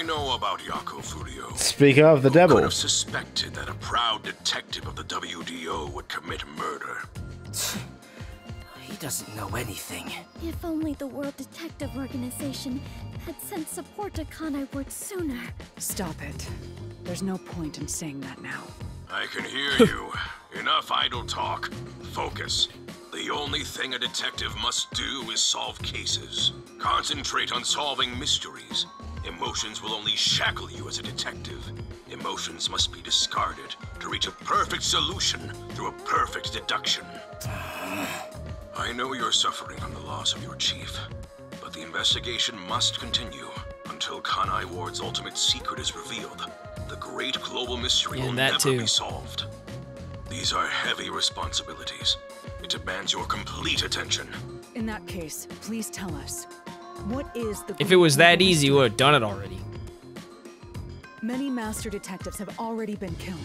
I know about Yakou Furio. Speaker of the devil. I could have suspected that a proud detective of the WDO would commit murder. He doesn't know anything. If only the World Detective Organization had sent support to Kanai Ward sooner. Stop it. There's no point in saying that now. I can hear you. Enough idle talk. Focus. The only thing a detective must do is solve cases. Concentrate on solving mysteries. Emotions will only shackle you as a detective. Emotions must be discarded to reach a perfect solution through a perfect deduction. I know you're suffering on the loss of your chief, but the investigation must continue until Kanai Ward's ultimate secret is revealed. The great global mystery will never be solved. These are heavy responsibilities. It demands your complete attention. In that case, please tell us, what is the... If it was that easy, you would have done it already. Many master detectives have already been killed.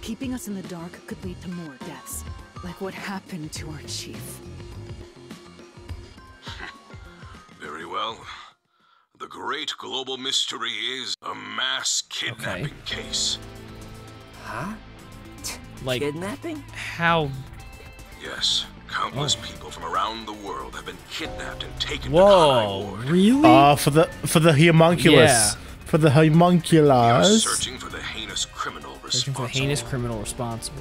Keeping us in the dark could lead to more deaths, like what happened to our chief. Very well. The great global mystery is a mass kidnapping case. Huh? Like, kidnapping? How? Yes, countless people from around the world have been kidnapped and taken to Kanai Ward. Really? For the homunculus. Yeah. For the homunculus. We are searching for the heinous criminal responsible.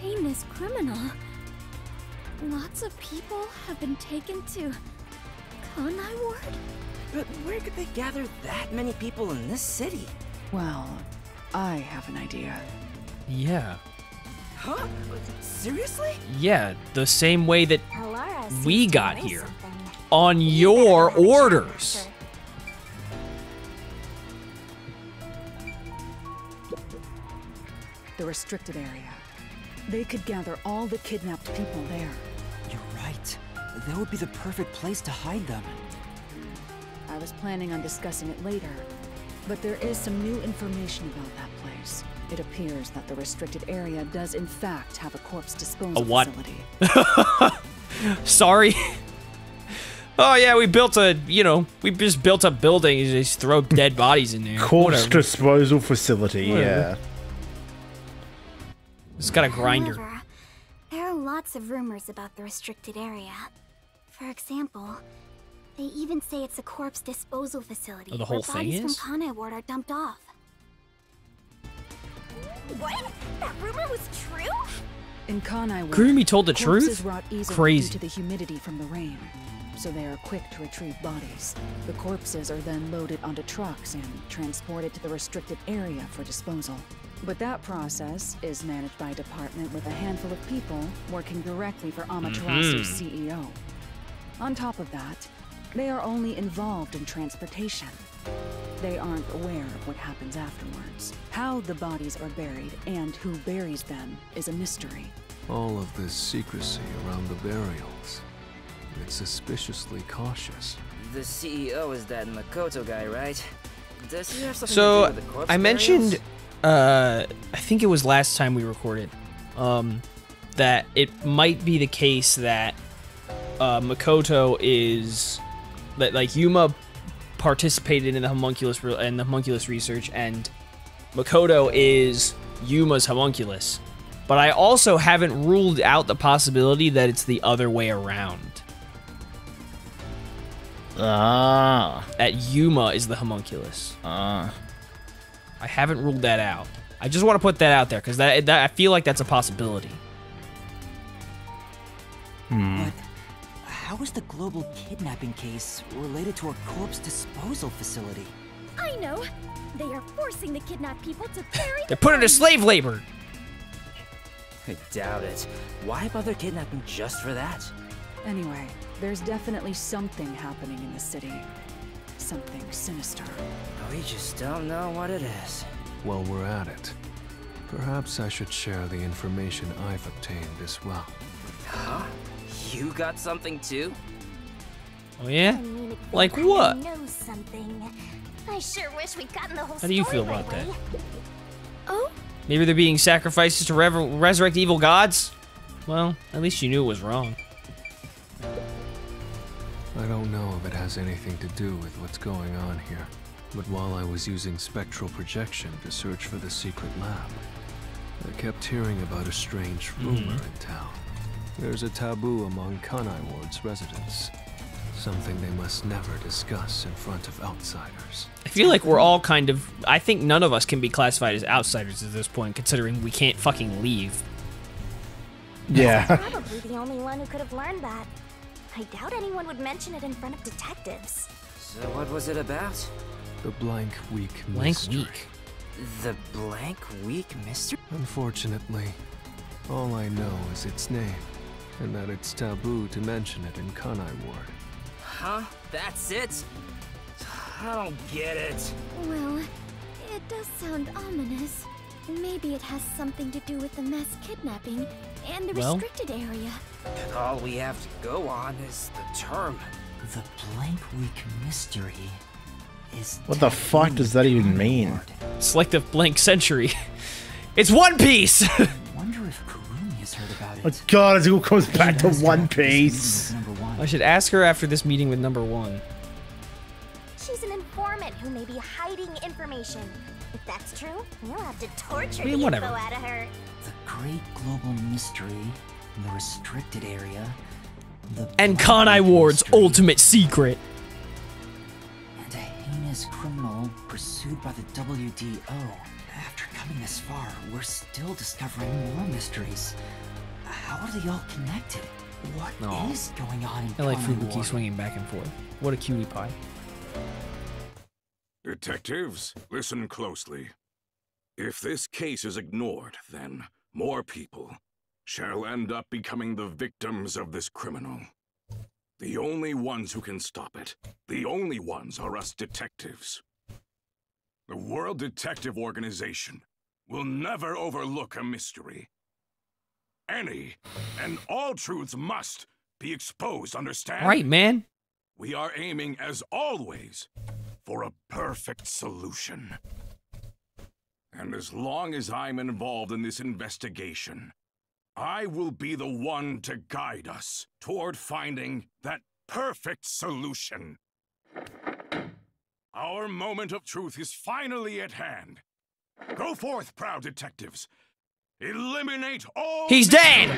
Heinous criminal? Lots of people have been taken to Kanai Ward? But where could they gather that many people in this city? Well, I have an idea. Yeah. Huh? Seriously? Yeah, the same way that we got here. On your orders. The restricted area. They could gather all the kidnapped people there. You're right. That would be the perfect place to hide them. I was planning on discussing it later, but there is some new information about that place. It appears that the restricted area does in fact have a corpse disposal facility. Sorry. Oh yeah, we built a, you know, we just built a building and just throw dead bodies in there. Corpse disposal facility, yeah. It's got a grinder. However, there are lots of rumors about the restricted area. For example, they even say it's a corpse disposal facility where bodies from Kanai Ward are dumped off. What? That rumor was true? In Kanai Ward, Kurumi told the truth? Crazy. Due to the humidity from the rain, so they are quick to retrieve bodies. The corpses are then loaded onto trucks and transported to the restricted area for disposal. But that process is managed by a department with a handful of people working directly for Amaterasu's CEO. On top of that, they are only involved in transportation. They aren't aware of what happens afterwards. How the bodies are buried and who buries them is a mystery. All of this secrecy around the burials. It's suspiciously cautious. The CEO is that Makoto guy, right? Does he have something to do with the corpse burials? I think it was last time we recorded, that it might be the case that Makoto is... that, like, Yuma participated in the homunculus research, and Makoto is Yuma's homunculus. But I also haven't ruled out the possibility that it's the other way around. Ah. That Yuma is the homunculus. Ah. I haven't ruled that out. I just want to put that out there because that I feel like that's a possibility. Hmm. What? How is the global kidnapping case related to a corpse disposal facility? I know! They are forcing the kidnapped people to bury They're putting her to slave labor! I doubt it. Why bother kidnapping just for that? Anyway, there's definitely something happening in the city. Something sinister. We just don't know what it is. Well, we're at it. Perhaps I should share the information I've obtained as well. Huh? You got something too? Oh yeah? Like what? I sure wish we'd gotten the whole story. How do you feel about that? Oh? Maybe they're being sacrifices to resurrect evil gods? Well, at least you knew it was wrong. I don't know if it has anything to do with what's going on here. But while I was using spectral projection to search for the secret lab, I kept hearing about a strange rumor in town. There's a taboo among Kanai Ward's residents. Something they must never discuss in front of outsiders. I feel like we're all kind of... I think none of us can be classified as outsiders at this point, considering we can't fucking leave. Yeah. I'm probably the only one who could have learned that. I doubt anyone would mention it in front of detectives. So what was it about? The Blank Week Mystery. Blank Week? The Blank Week Mystery? Unfortunately, all I know is its name, and that it's taboo to mention it in Kanai Ward. Huh? That's it? I don't get it. Well, it does sound ominous. Maybe it has something to do with the mass kidnapping and the restricted area. And all we have to go on is the term. The Blank Week Mystery. What the fuck does that even mean? Selective blank century. It's One Piece! I wonder if Kurumi has heard about it. Oh god, it all comes back to One Piece. I should ask her after this meeting with Number One. She's an informant who may be hiding information. If that's true, we'll have to torture the info out of her. The great global mystery, the restricted area, and Kanai Ward's ultimate secret. Criminal pursued by the WDO. After coming this far, we're still discovering more mysteries. How are they all connected? What is going on in Kanai Ward? I like Fubuki swinging back and forth. What a cutie pie. Detectives, listen closely. If this case is ignored, then more people shall end up becoming the victims of this criminal. The only ones who can stop it, the only ones are us detectives. The World Detective Organization will never overlook a mystery. Any and all truths must be exposed, understand? Right, man. We are aiming, as always, for a perfect solution. And as long as I'm involved in this investigation, I will be the one to guide us toward finding that perfect solution. Our moment of truth is finally at hand. Go forth, proud detectives. Eliminate all... He's dead!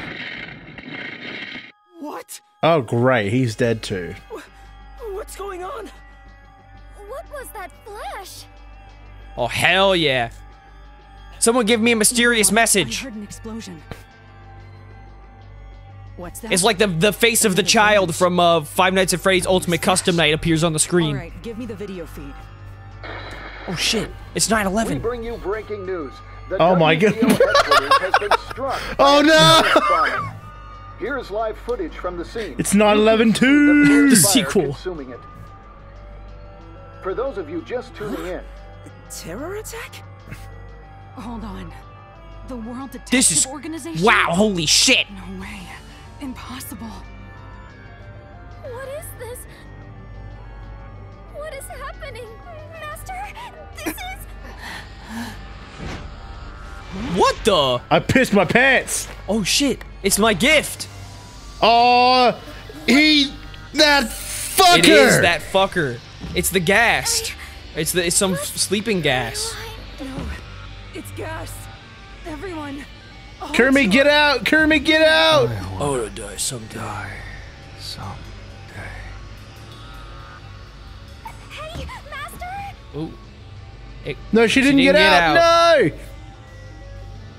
What? Oh, great. He's dead, too. What's going on? What was that flash? Oh, hell yeah. Someone give me a mysterious message. I heard an explosion. What's that? It's like the face of the child from Five Nights at Freddy's Ultimate Custom Night appears on the screen. All right, give me the video feed. Oh shit! It's 9/11. We bring you breaking news. The oh my god! Has been struck oh no! Here's live footage from the scene. It's 9/11 2. The sequel. It. For those of you just tuning in, a terror attack. Hold on. The World Detective Organization. Wow! Holy shit! No way. Impossible. What is this? What is happening, Master? This is... What the? I pissed my pants. Oh shit! It's my gift. Oh, that fucker. It is that fucker. It's the gas. It's some sleeping gas. No, it's gas. Everyone. Kurumi, get out! Kurumi, get out! I'll die someday. Hey, Master! Oh. No, she didn't get out. No!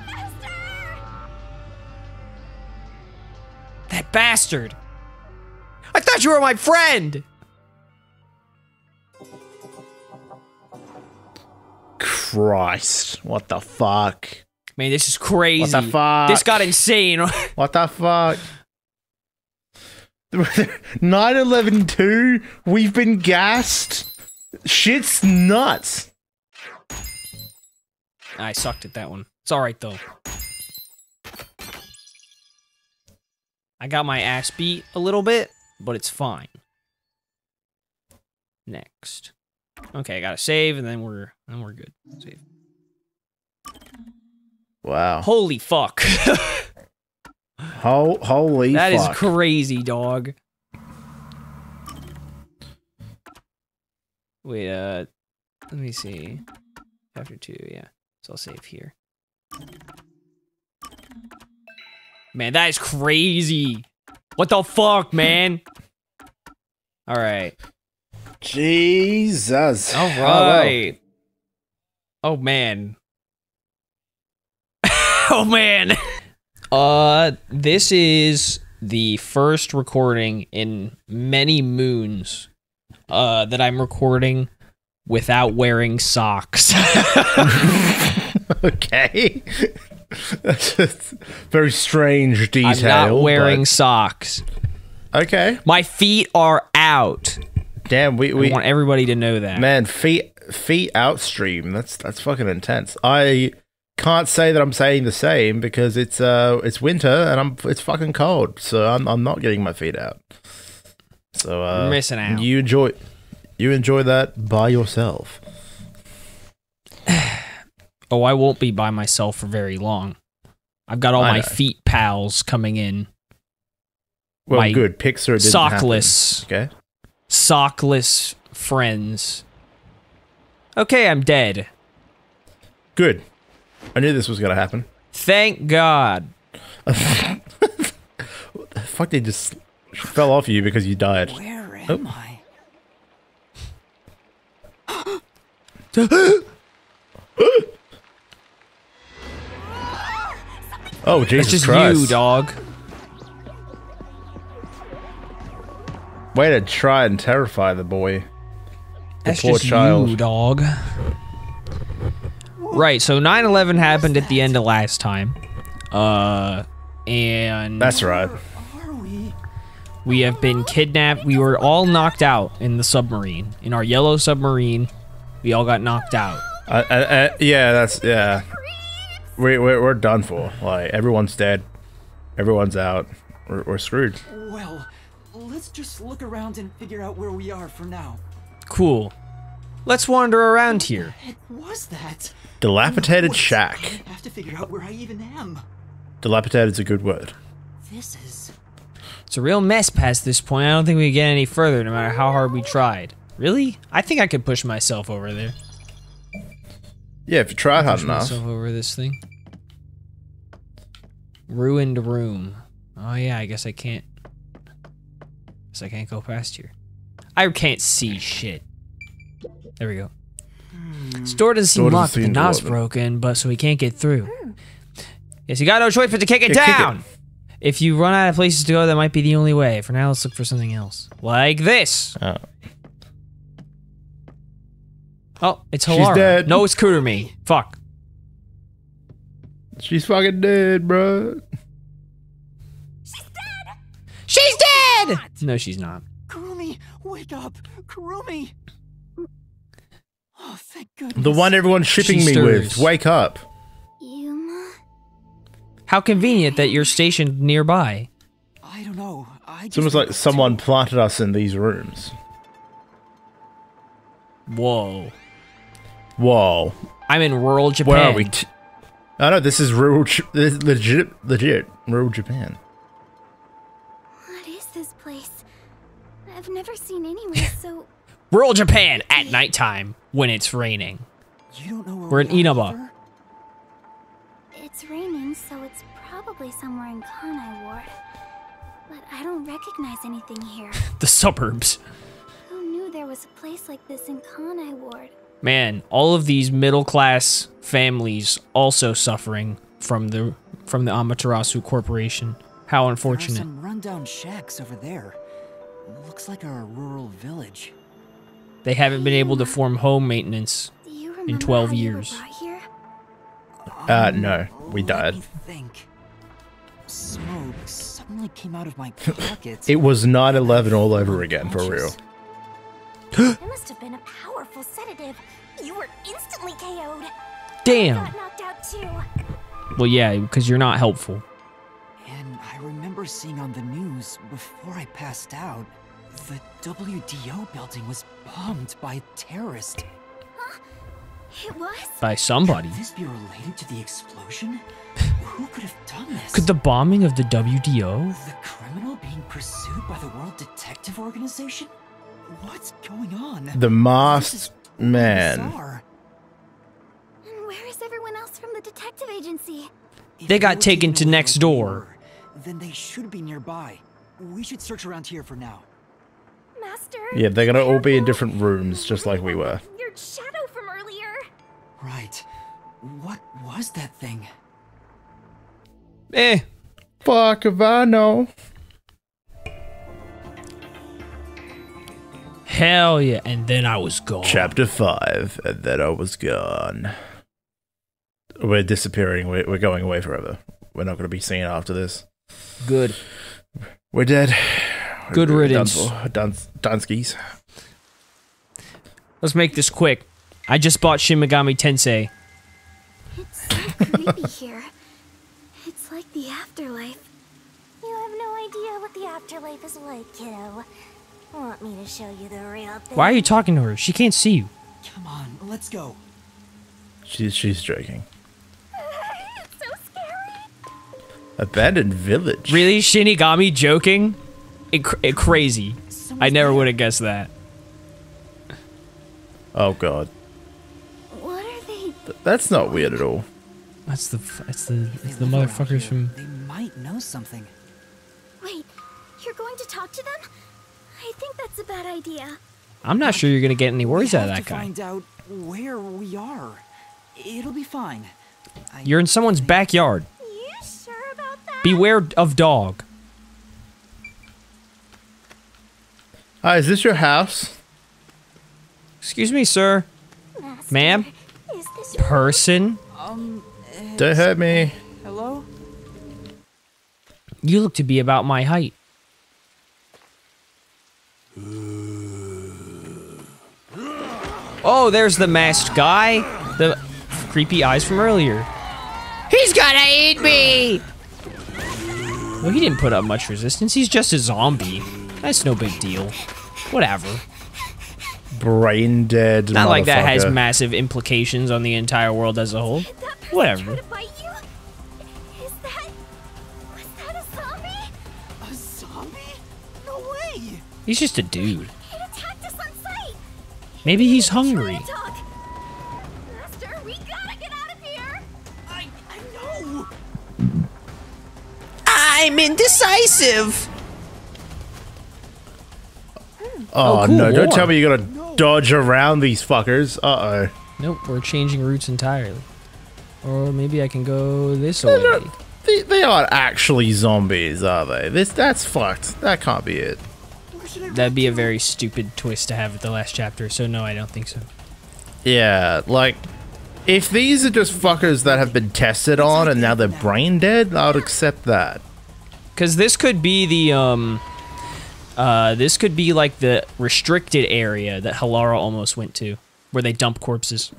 Master! That bastard! I thought you were my friend! Christ, what the fuck? Man, this is crazy. What the fuck? This got insane. What the fuck? 9/11 2, we've been gassed. Shit's nuts. I sucked at that one. It's alright, though. I got my ass beat a little bit, but it's fine. Next. Okay, I gotta save, and then we're good. Save. Wow. Holy fuck. Holy fuck. That is crazy, dog. Wait, Let me see. Chapter 2, yeah. So I'll save here. Man, that is crazy. What the fuck, man? All right. Jesus. All right. Oh, man. Oh, man. This is the first recording in many moons that I'm recording without wearing socks. Okay. That's a very strange detail. I'm not wearing socks. Okay. My feet are out. Damn, we want everybody to know that. Man, feet out stream. That's fucking intense. I can't say that I'm saying the same because it's winter and it's fucking cold. So I'm not getting my feet out. So you're missing out. You enjoy that by yourself. Oh, I won't be by myself for very long. I've got all my feet pals coming in. Well, my good. Pixar didn't sockless. Happen. Okay. Sockless friends. Okay, I'm dead. Good. I knew this was gonna happen. Thank God. Fuck, they just fell off you because you died. Where am I? Oh, Jesus Christ. It's just you, dog. Way to try and terrify the boy. That's poor just child. You, dog. Right, so 9/11 happened at the end of last time. And... That's right. We have been kidnapped. We were all knocked out in the submarine. In our yellow submarine, we all got knocked out. Yeah, that's... Yeah. We're done for. Like, everyone's dead. Everyone's out. We're screwed. Well, let's just look around and figure out where we are for now. Cool. Let's wander around here. What was that? Dilapidated shack. I have to figure out where I even am. Dilapidated's a good word. This is... It's a real mess past this point. I don't think we can get any further, no matter how hard we tried. Really? I think I could push myself over there. Yeah, if you try hard enough. Push myself over this thing. Ruined room. Oh yeah, I guess I can't... I can't go past here. I can't see shit. There we go. This door doesn't seem locked. The knob's broken, but so we can't get through. Yes, you got no choice but to kick it down. If you run out of places to go, that might be the only way. For now, let's look for something else. Like this. Oh, it's Halara. She's dead. No, it's Kurumi. Fuck. She's fucking dead, bro. She's dead. She's dead. No, she's not. Kurumi, wake up, Kurumi. Oh, thank goodness. The one everyone's shipping me with. Wake up. Yuma? How convenient that you're stationed nearby. I don't know. It's almost like someone planted us in these rooms. Whoa. Whoa. I'm in rural Japan. Where are we? Oh, no, this is rural... This is legit. Rural Japan. What is this place? I've never seen anyone so... Rural Japan at nighttime when it's raining. You don't know where we're in Inaba. It's raining, so it's probably somewhere in Kanai Ward. But I don't recognize anything here. The suburbs. Who knew there was a place like this in Kanai Ward? Man, all of these middle-class families also suffering from the Amaterasu Corporation. How unfortunate. There are some rundown shacks over there. It looks like a rural village. They haven't been able to form home maintenance in 12 years. No, we died. Smoke suddenly came out of my pockets. It was 9/11 all over again, for real. It must have been a powerful sedative. You were instantly KO'd. Damn. I got knocked out too. Well, yeah, because you're not helpful. And I remember seeing on the news before I passed out. The WDO building was bombed by a terrorist. Huh? It was? By somebody. Could this be related to the explosion? Who could have done this? Could the bombing of the WDO? The criminal being pursued by the World Detective Organization? What's going on? The masked Man. And where is everyone else from the detective agency? They got taken to next door. Then they should be nearby. We should search around here for now. Master. Yeah, they're gonna all be in different rooms, just like we were. Your shadow from earlier. Right. What was that thing? Eh. Fuck if I know. Hell yeah, and then I was gone. Chapter 5, and then I was gone. We're disappearing. We're going away forever. We're not going to be seen after this. Good. We're dead. Good riddance. Dunskies. Let's make this quick. I just bought Shin Megami Tensei. It's so creepy here. It's like the afterlife. You have no idea what the afterlife is like, kiddo. Want me to show you the real thing? Why are you talking to her? She can't see you. Come on, let's go. She's joking. It's so scary. Abandoned village. Really, Shinigami joking? It crazy. I never would have guessed that. Oh god. What are they? That's not weird at all. That's the motherfuckers from. They might know something. Wait, you're going to talk to them? I think that's a bad idea. I'm not sure you're gonna get any words out of that guy. Find out where we are. It'll be fine. You're in someone's backyard. You sure about that? Beware of dog. Hi, is this your house? Excuse me, sir. Ma'am? Is this your person? Don't hurt me. Hello? You look to be about my height. Oh, there's the masked guy. The creepy eyes from earlier. He's gonna eat me! Well, he didn't put up much resistance. He's just a zombie. That's no big deal. Whatever. Brain dead. Not like that has massive implications on the entire world as a whole. Whatever. He's just a dude. Maybe he's hungry. Master, we gotta get out of here. I know. I'm indecisive. Oh cool, no, don't tell me you gotta dodge around these fuckers. Uh-oh. Nope, we're changing routes entirely. Or maybe I can go this way. They aren't actually zombies, are they? That's fucked. That can't be it. That'd be a very stupid twist to have at the last chapter, so no, I don't think so. Yeah, like, if these are just fuckers that have been tested on and now they're brain dead, I would accept that. Because this could be the, this could be like the restricted area that Halara almost went to, where they dump corpses.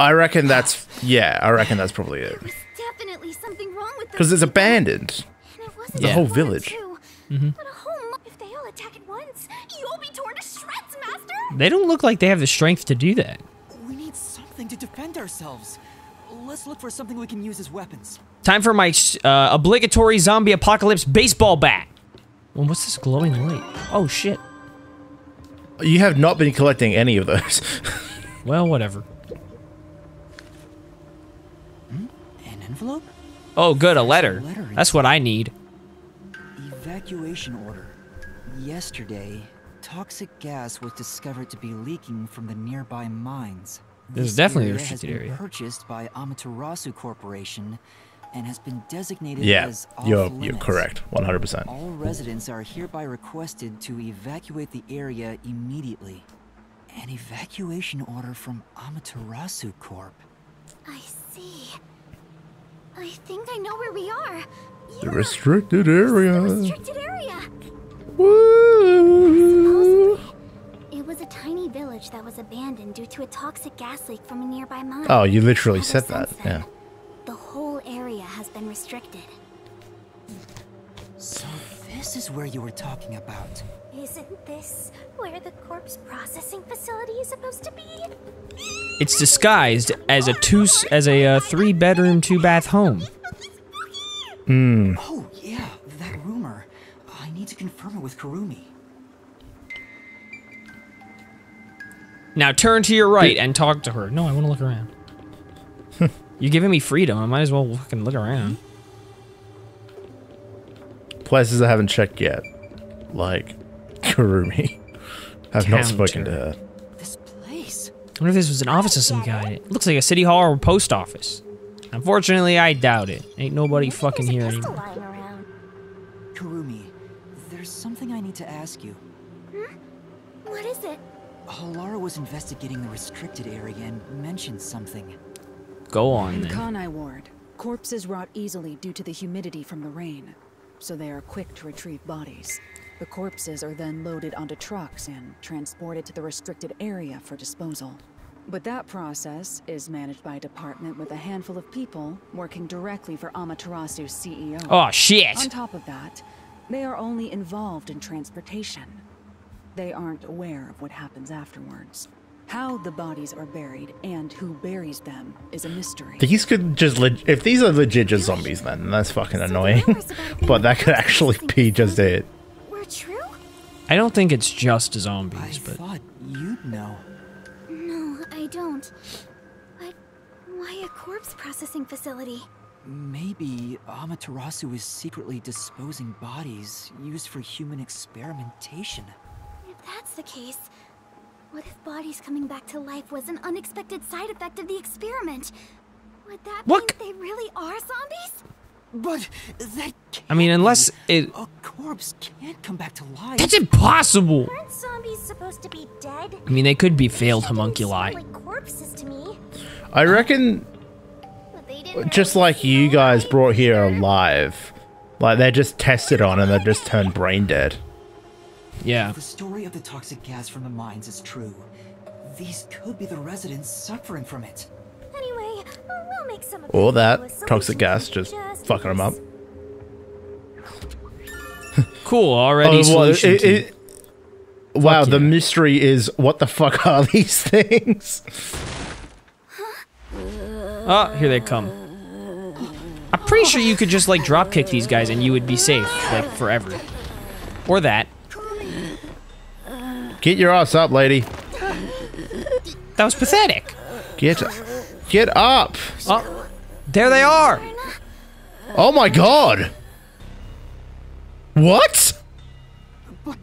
I reckon that's, yeah, I reckon that's probably it. There's definitely something wrong with them. Because it's abandoned. And it wasn't the whole village. Mm-hmm. They don't look like they have the strength to do that. We need something to defend ourselves. Let's look for something we can use as weapons. Time for my obligatory zombie apocalypse baseball bat. Well, what's this glowing light? Oh shit! You have not been collecting any of those. Well, whatever. Hmm? An envelope? Oh, good, a letter. That's what I need. Evacuation order. Yesterday. Toxic gas was discovered to be leaking from the nearby mines. This is definitely a restricted area. Purchased by Amaterasu Corporation and has been designated as off limits. You're correct. 100%. All residents are hereby requested to evacuate the area immediately. An evacuation order from Amaterasu Corp. I see. I think I know where we are. The restricted area. The restricted area. Woo! It was a tiny village that was abandoned due to a toxic gas leak from a nearby mine. Oh, you literally said that. Yeah. The whole area has been restricted. So this is where you were talking about. Isn't this where the corpse processing facility is supposed to be? It's disguised as a three-bedroom, two-bath home. Hmm. Oh yeah. To confirm it with Kurumi. Now turn to your right and talk to her. No, I want to look around. You're giving me freedom. I might as well fucking look around. Places I haven't checked yet. Like Kurumi. I've not spoken to her. This place. I wonder if this was an office of some kind. It looks like a city hall or post office. Unfortunately, I doubt it. Ain't nobody fucking here anymore. Kurumi, there's something I need to ask you. Huh? What is it? Halara was investigating the restricted area and mentioned something. Go on, then. In Kanai Ward, corpses rot easily due to the humidity from the rain, so they are quick to retrieve bodies. The corpses are then loaded onto trucks and transported to the restricted area for disposal. But that process is managed by a department with a handful of people working directly for Amaterasu's CEO. Oh, shit! On top of that, they are only involved in transportation. They aren't aware of what happens afterwards. How the bodies are buried and who buries them is a mystery. These could just if these are legit just zombies, then that's fucking annoying. But that could actually be just it. We're true? I don't think it's just zombies, but I thought you'd know. No, I don't. But why a corpse processing facility? Maybe Amaterasu is secretly disposing bodies used for human experimentation. If that's the case, what if bodies coming back to life was an unexpected side effect of the experiment? Would that mean they really are zombies? But that can't unless a corpse can't come back to life. That's impossible. Aren't zombies supposed to be dead? I mean, they could be failed homunculi. Like corpses to me. I reckon just like you guys brought here alive. Like they're just tested on and they just turned brain dead. Yeah. The story of the toxic gas from the mines is true. These could be the residents suffering from it. Anyway, we'll make some. Or that toxic gas just fucking them up. Cool. Already solution. Wow, the mystery is what the fuck are these things? Oh, here they come. I'm pretty sure you could just like drop kick these guys and you would be safe like forever. Or that. Get your ass up, lady. That was pathetic. Get up. Oh, there they are. Oh my god. What? But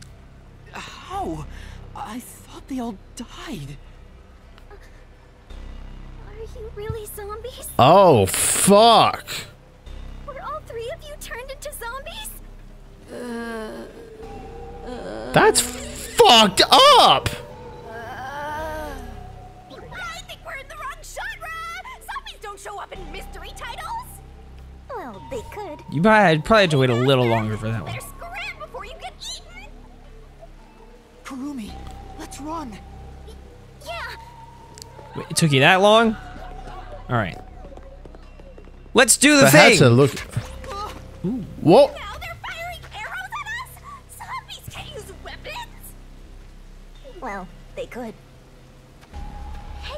how? I thought they all died. Are you really zombies? Oh, fuck. Were all three of you turned into zombies? That's fucked up! I think we're in the wrong genre! Zombies don't show up in mystery titles! Well, they could. You probably had to wait a little longer for that one. Better scram before you get eaten! Kurumi, let's run! Yeah! Wait, it took you that long? Alright. Let's do the thing! That's a look. Ooh. Whoa! Well, they could.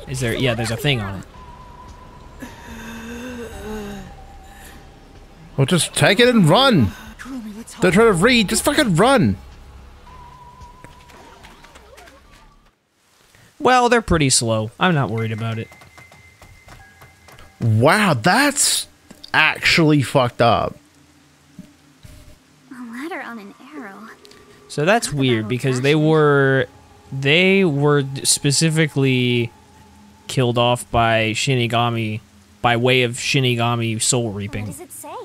Is there? Yeah, there's a thing on it. Well, just take it and run. Don't try to read. Just fucking run. Well, they're pretty slow. I'm not worried about it. Wow, that's actually fucked up. A ladder on an arrow. So that's weird because they were. They were specifically killed off by Shinigami, by way of Shinigami soul reaping. What does it say?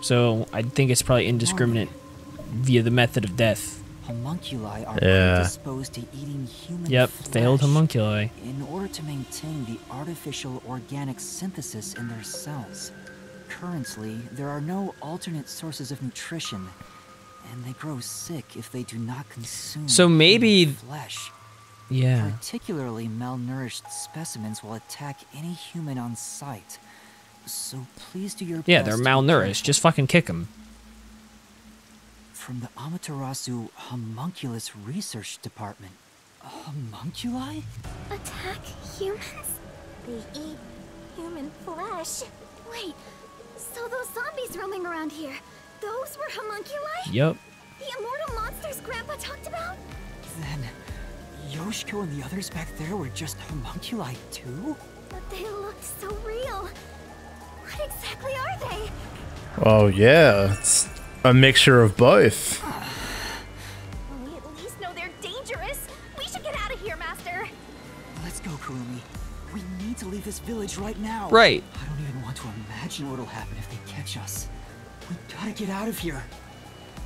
So I think it's probably indiscriminate via the method of death. Homunculi are predisposed to eating human flesh, failed homunculi. In order to maintain the artificial organic synthesis in their cells. Currently, there are no alternate sources of nutrition. And they grow sick if they do not consume flesh. Yeah. Particularly malnourished specimens will attack any human on sight. So please do your best. Yeah, they're malnourished. Just fucking kick them. From the Amaterasu Homunculus Research Department. Homunculi? Attack humans? They eat human flesh. Wait, so those zombies roaming around here... Those were homunculi? Yep. The immortal monsters Grandpa talked about? Then Yoshiko and the others back there were just homunculi too? But they looked so real. What exactly are they? Oh yeah, it's a mixture of both. We at least know they're dangerous. We should get out of here, Master. Let's go, Kurumi. We need to leave this village right now. Right. I don't even want to imagine what'll happen if they catch us. We gotta get out of here.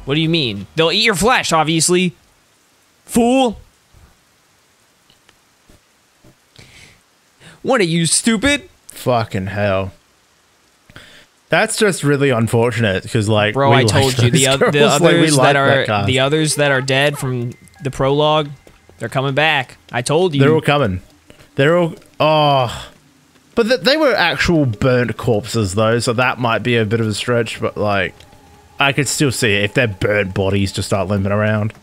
What do you mean? They'll eat your flesh, obviously. Fool. What are you, stupid? Fucking hell. That's just really unfortunate because, like, bro, I told you the others that are dead from the prologue, they're coming back. I told you. They're all coming. They're all. Oh, but they were actual burnt corpses though, so that might be a bit of a stretch. But like, I could still see it if their burnt bodies just start limping around.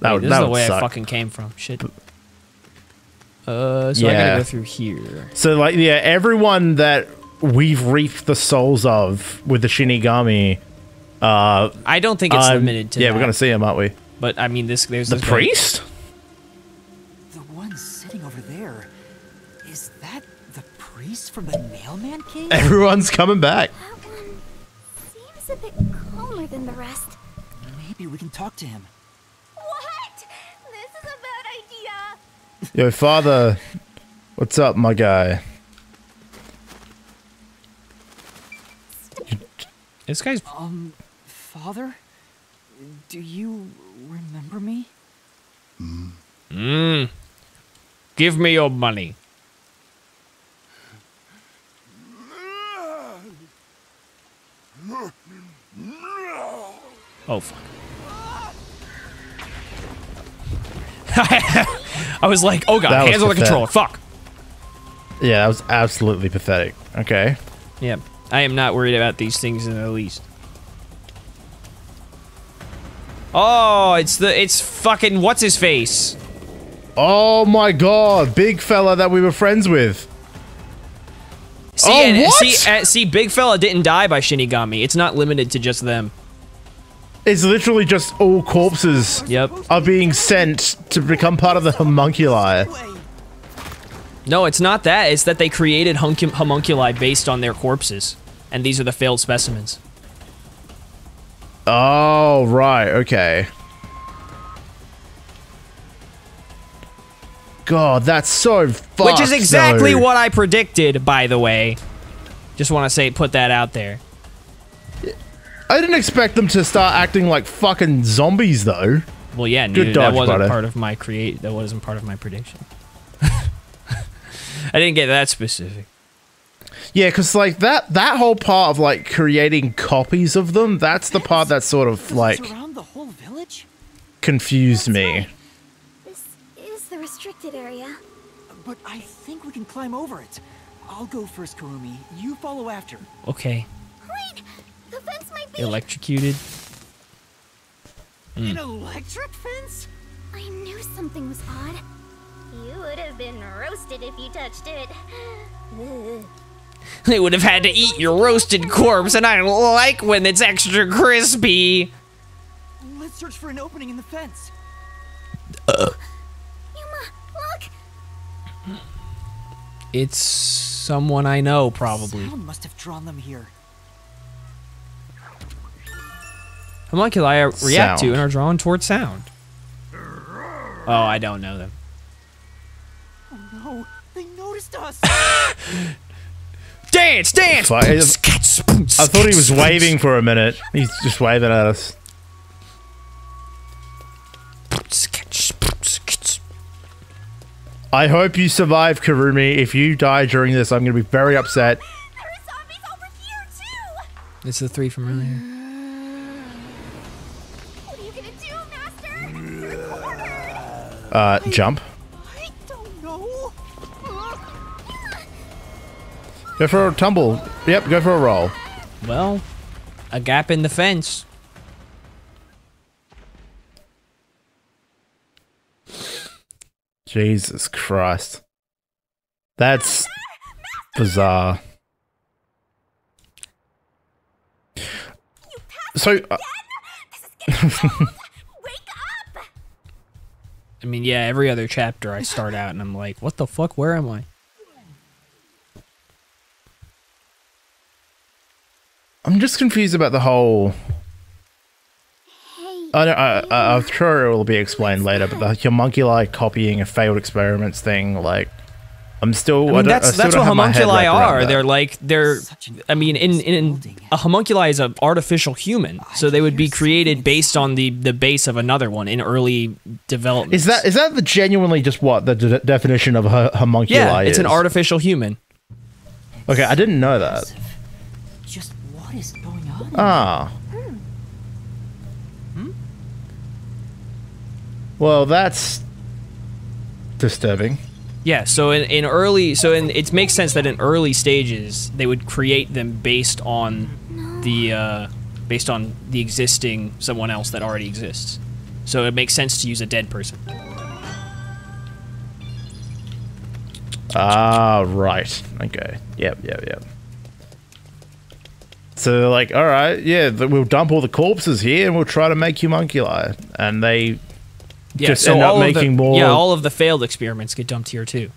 That would, this is the way I fucking came from. Shit. But, so yeah. I gotta go through here. So like, yeah, everyone that we've reaped the souls of with the Shinigami. I don't think it's limited to. Yeah, that. We're gonna see him, aren't we? But I mean, there's the priest. The one sitting over there. Is that the priest from the Nailman King? Everyone's coming back. That one seems a bit calmer than the rest. Maybe we can talk to him. Yo, father, what's up, my guy? This guy's... father? Do you remember me? Give me your money. Oh, fuck. I was like, oh god, hands on the controller, fuck. Yeah, that was absolutely pathetic. Okay. Yeah, I am not worried about these things in the least. Oh, it's fucking what's-his-face. Oh my god, big fella that we were friends with. See, oh, and, what? See, big fella didn't die by Shinigami. It's not limited to just them. It's literally just all corpses are being sent to become part of the homunculi. No, it's not that. It's that they created homunculi based on their corpses. And these are the failed specimens. Oh, right. Okay. God, that's so fucked. Which is exactly what I predicted, by the way. Just want to say, put that out there. I didn't expect them to start acting like fucking zombies, though. Well, yeah, dude, that wasn't part of my That wasn't part of my prediction. I didn't get that specific. Yeah, because like that whole part of like creating copies of them—that's the part that sort of like confused me. This is the restricted area, but I think we can climb over it. I'll go first, Kurumi. You follow after. Okay. Wait. The fence might be electrocuted. An electric fence? I knew something was odd. You would have been roasted if you touched it. They would have had to eat your roasted corpse, and I don't like when it's extra crispy. Let's search for an opening in the fence. Yuma, look. It's someone I know, probably. Someone must have drawn them here. Homunculi react to and are drawn towards sound. Oh, I don't know them. Oh no, they noticed us! Dance, dance! I thought he was waving for a minute. He's just waving at us. I hope you survive, Kurumi. If you die during this, I'm going to be very upset. There are zombies over here, too! It's the three from earlier. Jump. I don't know. Go for a tumble. Yep, go for a roll. Well, a gap in the fence. Jesus Christ. That's bizarre. So... I mean, yeah, every other chapter I start out and I'm like, what the fuck? Where am I? I'm just confused about the whole... I'm sure it will be explained later, but the homunculi copying a failed experiments thing, like, I'm still... I mean, that's what homunculi are. They're like, they're... I mean, a homunculi is an artificial human, so they would be created based on the base of another one in early development. Is that the genuinely just what the definition of a homunculi is? Yeah, it's an artificial human. Okay, I didn't know that. Just what is going on? Ah. Well, that's disturbing. Yeah, so in it makes sense that in early stages they would create them based on the existing someone else that already exists. So it makes sense to use a dead person. Ah, right. Okay. Yep. So they're like, all right, yeah, we'll dump all the corpses here and we'll try to make homunculi, and they. Yeah, just so end up making more. Yeah, all of the failed experiments get dumped here too.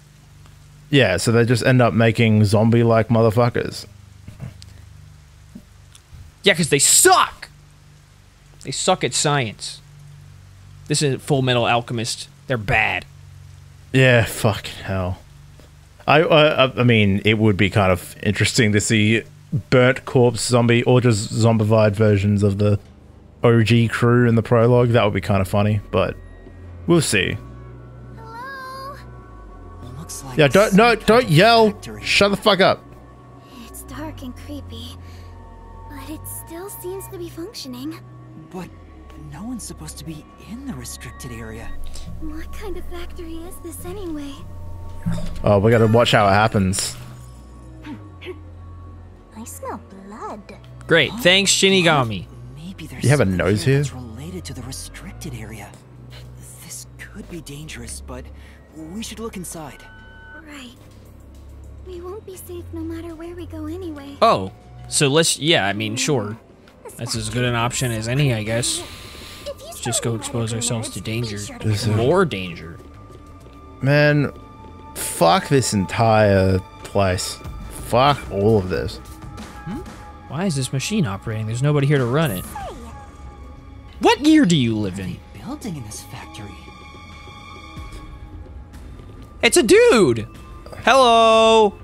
Yeah, so they just end up making zombie-like motherfuckers. Yeah, because they suck. They suck at science. This isn't Full Metal Alchemist. They're bad. Yeah, fucking hell. I mean, it would be kind of interesting to see burnt corpse zombie or just zombified versions of the OG crew in the prologue. That would be kind of funny, but. We'll see. Looks like yeah, don't yell. Factory. Shut the fuck up. It's dark and creepy, but it still seems to be functioning. But no one's supposed to be in the restricted area. What kind of factory is this anyway? Oh, we gotta watch how it happens. I smell blood. Great, huh? Thanks, Shinigami. Maybe there's you have a nose here? Related to the restricted area. Could be dangerous, but we should look inside. Right. We won't be safe no matter where we go anyway. Oh, so let's, yeah, I mean, sure. That's as good an option as any, I guess. Let's just go expose ourselves to danger. More danger. Man, fuck this entire place. Fuck all of this. Hmm? Why is this machine operating? There's nobody here to run it. What year do you live in? Building in this factory. It's a dude! Hello!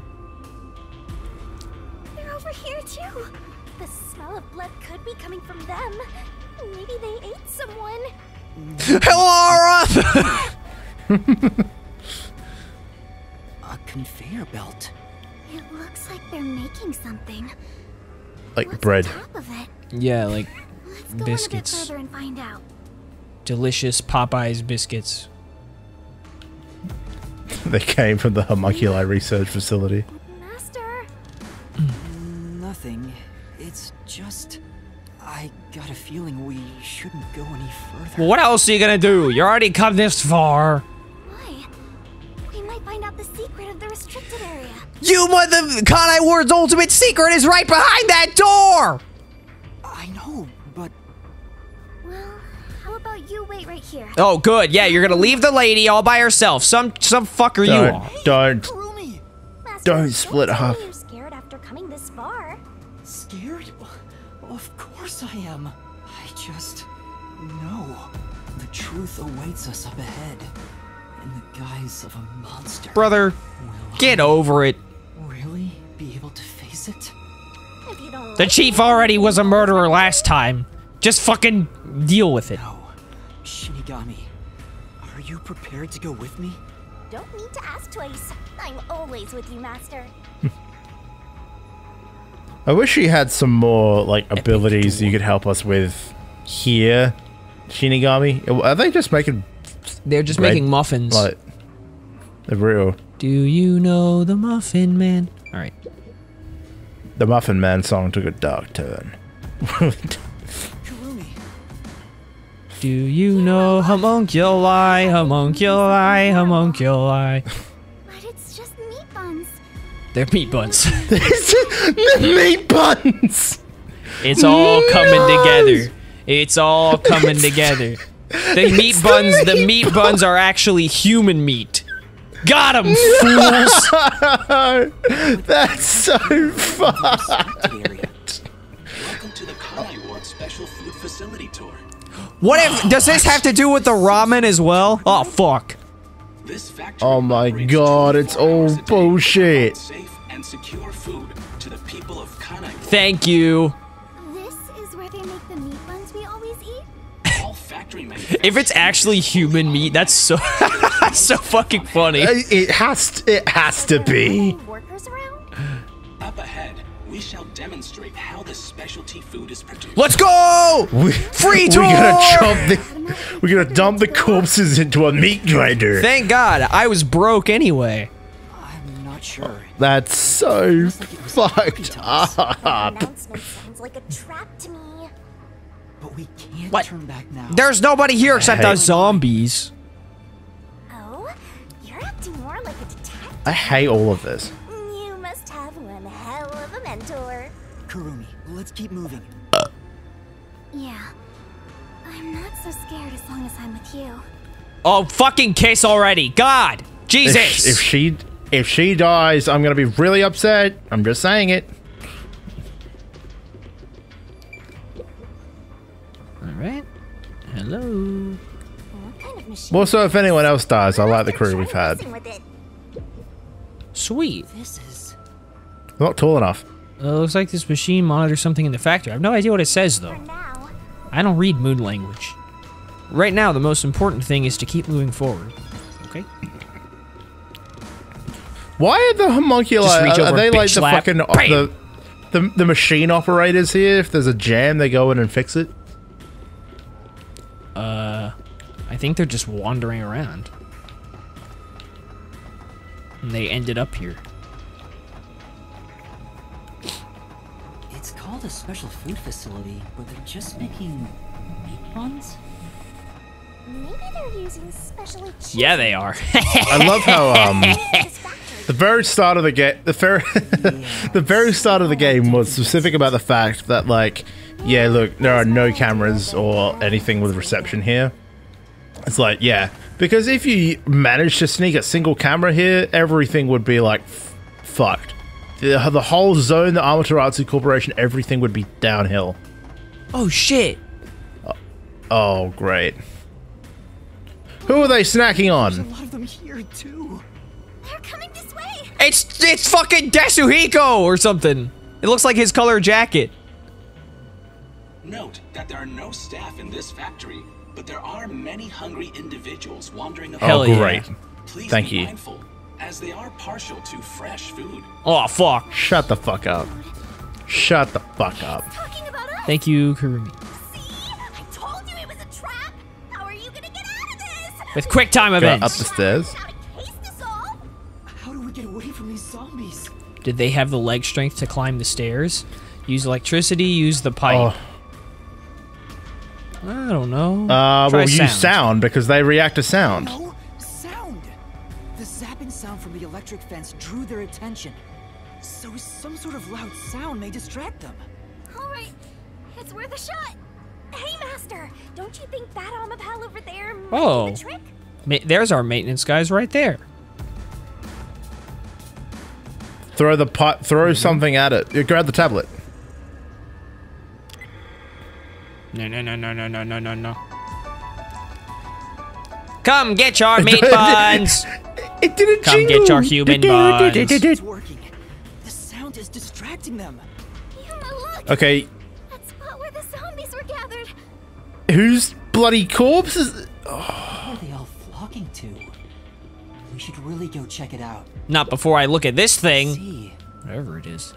They're over here too. The smell of blood could be coming from them. Maybe they ate someone. Halara! A conveyor belt. It looks like they're making something. Like what's bread. On top of it? Yeah, like let's go biscuits. A bit further and find out. Delicious Popeyes biscuits. They came from the homunculi research facility. Master. Nothing. It's just I got a feeling we shouldn't go any further. Well, what else are you gonna do? You already come this far. Why? We might find out the secret of the restricted area. Yuma, the Kanai Ward's ultimate secret is right behind that door! I know, but well, how about you wait right here? Oh, good. Yeah, you're gonna leave the lady all by herself. Some fucker you are. Don't split up. You're scared after coming this far. Scared? Of course I am. I just know the truth awaits us up ahead in the guise of a monster. Brother, get over it. Really? Be able to face it? If you don't the chief already was a murderer last time. Just fucking deal with it. No. Shinigami, are you prepared to go with me? Don't need to ask twice. I'm always with you, Master. I wish you had some more, like, abilities you could help us with here, Shinigami. Are they just making... They're just making muffins. Like, they're real. Do you know the Muffin Man? All right. The Muffin Man song took a dark turn. Do you know homunculi, homunculi, homunculi? But it's just meat buns. They're meat buns. Meat buns! It's all coming together. It's all coming together. The meat buns are actually human meat. Got him, fools! That's so fun. What if, does this have to do with the ramen as well? Oh, fuck. Oh my god, it's all bullshit. Thank you. This is where they make the meat buns we always eat? If it's actually human meat, that's so so fucking funny. It has to be. Up ahead, we shall demonstrate how the specialty food is produced. Let's go! Free tour! We're gonna dump the corpses into a meat grinder. Thank God, I was broke anyway. I'm not sure. That's so fucked up. Sounds like a trap to me. But we can't turn back now. There's nobody here except us zombies. Oh, you're acting more like a detective. I hate all of this. Kurumi, let's keep moving. Yeah, I'm not so scared as long as I'm with you. Oh, fucking kiss already! God, Jesus! If she dies, I'm gonna be really upset. I'm just saying it. All right. Hello. Well, so if anyone else dies, I like the crew we've had. Sweet. This is not tall enough. Looks like this machine monitors something in the factory. I have no idea what it says, though. I don't read mood language. Right now, the most important thing is to keep moving forward. Okay? Why are the homunculi... Are they like slap. The fucking... The machine operators here? If there's a jam, they go in and fix it? I think they're just wandering around. And they ended up here. A special food facility, but they're just making meat buns. Maybe they're using specially. Yeah, they are. I love how the very start of the game, the very start of the game was specific about the fact that, like, yeah, look, there are no cameras or anything with reception here. It's like, yeah, because if you managed to sneak a single camera here, everything would be like fucked. The whole zone, the Amaterasu Corporation, everything would be downhill. Oh, shit. Oh, great. Who are they snacking on? There's a lot of them here, too. They're coming this way. It's fucking Desuhiko or something. It looks like his color jacket. Note that there are no staff in this factory, but there are many hungry individuals wandering about. Oh, great. Yeah. Please Thank be you. Mindful. As they are partial to fresh food. Oh, fuck. Shut the fuck up. Shut the fuck up. Thank you, Kurumi. See? I told you it was a trap. How are you gonna get out of this? With quick time events. Up the stairs. How do we get away from these zombies? Did they have the leg strength to climb the stairs? Use electricity, use the pipe. Oh. I don't know. Well, use sound because they react to sound. Sound from the electric fence drew their attention, so some sort of loud sound may distract them. All right, it's worth a shot. Hey, master, don't you think that Amapal over there might do the trick? There's our maintenance guys right there. Throw the pot. Throw something at it. You grab the tablet. No. Come get your meat buns. It didn't Come jingle. Get your human buns. It's working. The sound is distracting them. Yuma, look. Okay. That spot where the zombies were gathered. Whose bloody corpse is? Oh. What are they all flocking to? We should really go check it out. Not before I look at this thing. See. Whatever it is.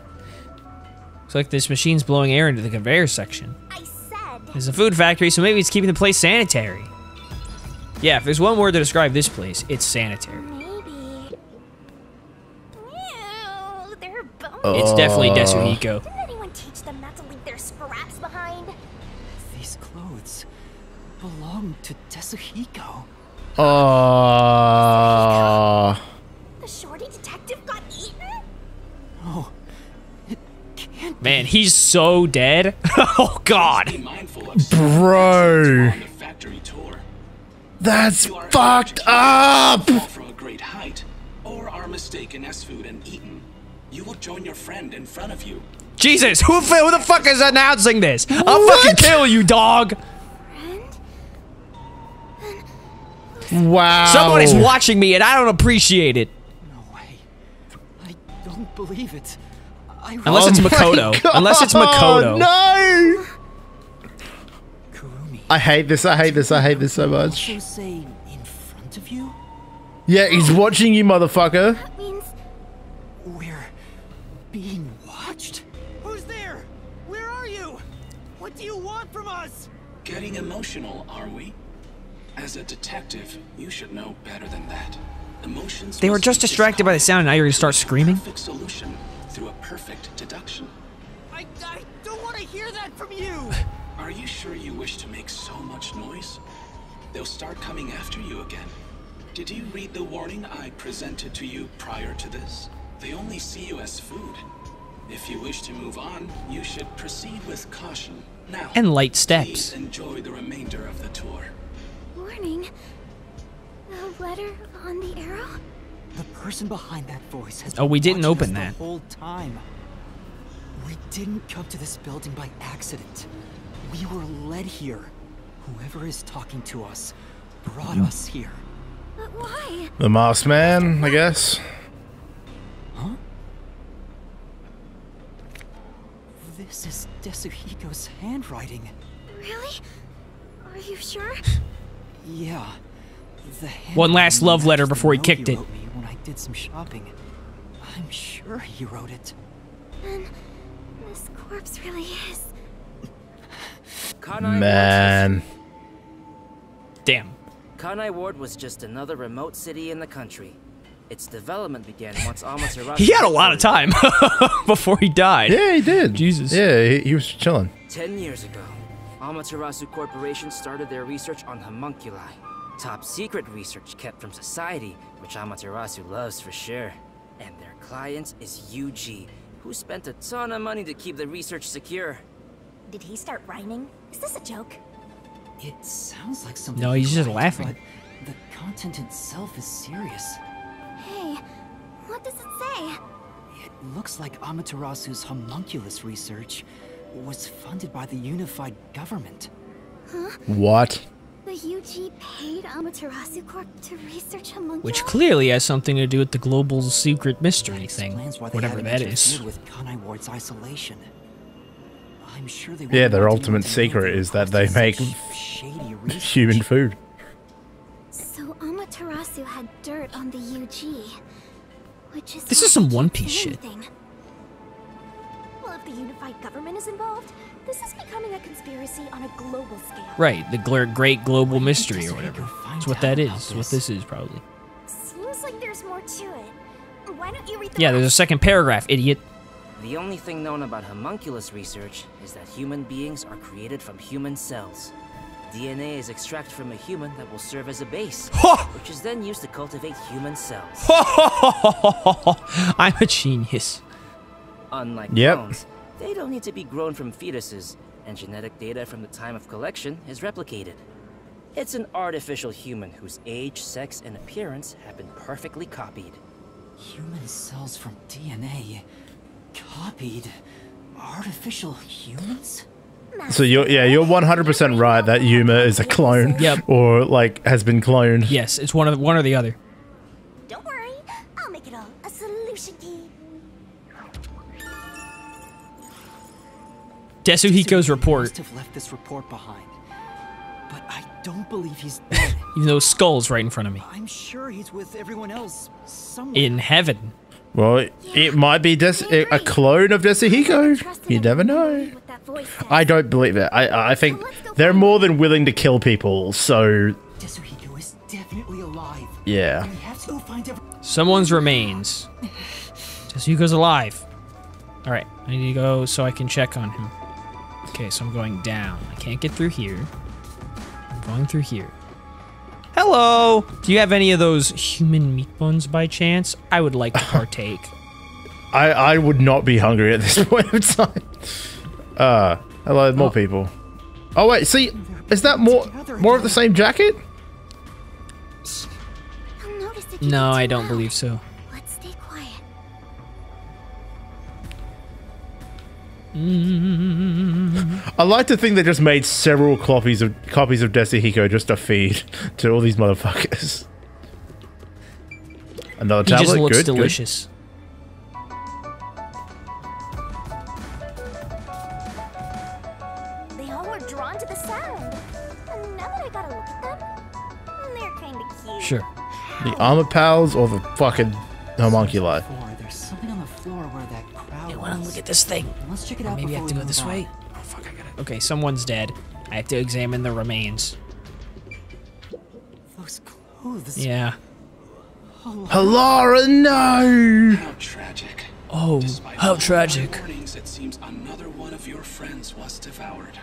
Looks like this machine's blowing air into the conveyor section. I said. It's a food factory, so maybe it's keeping the place sanitary. Yeah, if there's one word to describe this place, it's sanitary. It's definitely Desuhiko. Didn't anyone teach them not to leave their scraps behind? These clothes belong to Desuhiko. The shorty detective got eaten? Oh, it can't be. Man, he's so dead. Oh, God. Bro. factory tour. That's fucked up! From a great height, or are mistaken as food and eaten, you will join your friend in front of you. Jesus, who the fuck is announcing this? I'll fucking kill you, dog! Wow. Somebody's watching me and I don't appreciate it. No way. I don't believe it. Unless it's Makoto. Unless it's Makoto. No! Kurumi. I hate this. I hate this. I hate this so much. In front of you? Yeah, he's watching you, motherfucker. That means we're being watched? Who's there? Where are you? What do you want from us? Getting emotional, are we? As a detective, you should know better than that. Emotions. They were just distracted by the sound, and now you're gonna start screaming? Perfect solution through a perfect deduction. I don't want to hear that from you! Are you sure you wish to make so much noise? They'll start coming after you again. Did you read the warning I presented to you prior to this? They only see you as food. If you wish to move on, you should proceed with caution. Now, and light steps. Please enjoy the remainder of the tour. Warning. The letter on the arrow? The person behind that voice has been watching us. Oh, we didn't open that. The whole time. We didn't come to this building by accident. We were led here. Whoever is talking to us brought us here. But why? The masked man, I guess. Huh? This is Desuhiko's handwriting. Really? Are you sure? Yeah. One last love letter before he kicked it. When I did some shopping, I'm sure he wrote it. Then this corpse really is. Man. Damn. Kanai Ward was just another remote city in the country. Its development began once Amaterasu. He had a lot of time before he died. Yeah, he did. Jesus. Yeah, he was chilling. 10 years ago. Amaterasu Corporation started their research on homunculi. Top secret research kept from society, which Amaterasu loves for sure. And their client is Yuji, who spent a ton of money to keep the research secure. Did he start rhyming? Is this a joke? It sounds like something. No, he's just laughing. But the content itself is serious. Hey, what does it say? It looks like Amaterasu's homunculus research was funded by the Unified Government. Huh? What? The UG paid Amaterasu Corp to research homunculus? Which clearly has something to do with the global secret mystery thing, whatever that is. With Kanai Ward's isolation. I'm sure they their ultimate secret is that they make human food. So Amaterasu had dirt on the UG, which is this is some One Piece shit. If the Unified Government is involved, this is becoming a conspiracy on a global scale. Right, the great global mystery or whatever. It's what that is. It's what this is, probably. Seems like there's more to it. Why don't you read the there's a second paragraph, idiot. The only thing known about homunculus research is that human beings are created from human cells. DNA is extracted from a human that will serve as a base, which is then used to cultivate human cells. I'm a genius. Unlike clones, they don't need to be grown from fetuses, and genetic data from the time of collection is replicated. It's an artificial human whose age, sex, and appearance have been perfectly copied. Human cells from DNA copied artificial humans? So you're 100% right that Yuma is a clone, or like has been cloned. Yes, it's one or the other. Don't worry, I'll make it all a solution key. Desuhiko's report. Must have left this report behind, but I don't believe he's dead. Even though Skull's right in front of me. I'm sure he's with everyone else somewhere. In heaven. Well, it might be a clone of Desuhiko. You never know. I don't believe it. I think they're more than willing to kill people, so... Desuhiko is definitely alive. Yeah. We have to go find someone's remains. Desuhiko's alive. Alright, I need to go so I can check on him. Okay, so I'm going down. I can't get through here. I'm going through here. Hello! Do you have any of those human meat buns by chance? I would like to partake. I would not be hungry at this point in time. Hello, more people. Oh wait, see, is that more? More of the same jacket? No, I don't believe so. Let's stay quiet. I like to think they just made several copies of Desuhiko just to feed to all these motherfuckers. Another tablet. It just looks good, delicious. Good. Sure. The armor pals or the fucking homunculi? There's something on the floor where that crowd I want to look at this thing. Let's check it out. Maybe I have to go this way. Oh, fuck, I gotta... Okay, someone's dead. I have to examine the remains. Those clothes. Yeah. Halara, no! How tragic. Oh, how tragic. It seems another one of your friends was devoured.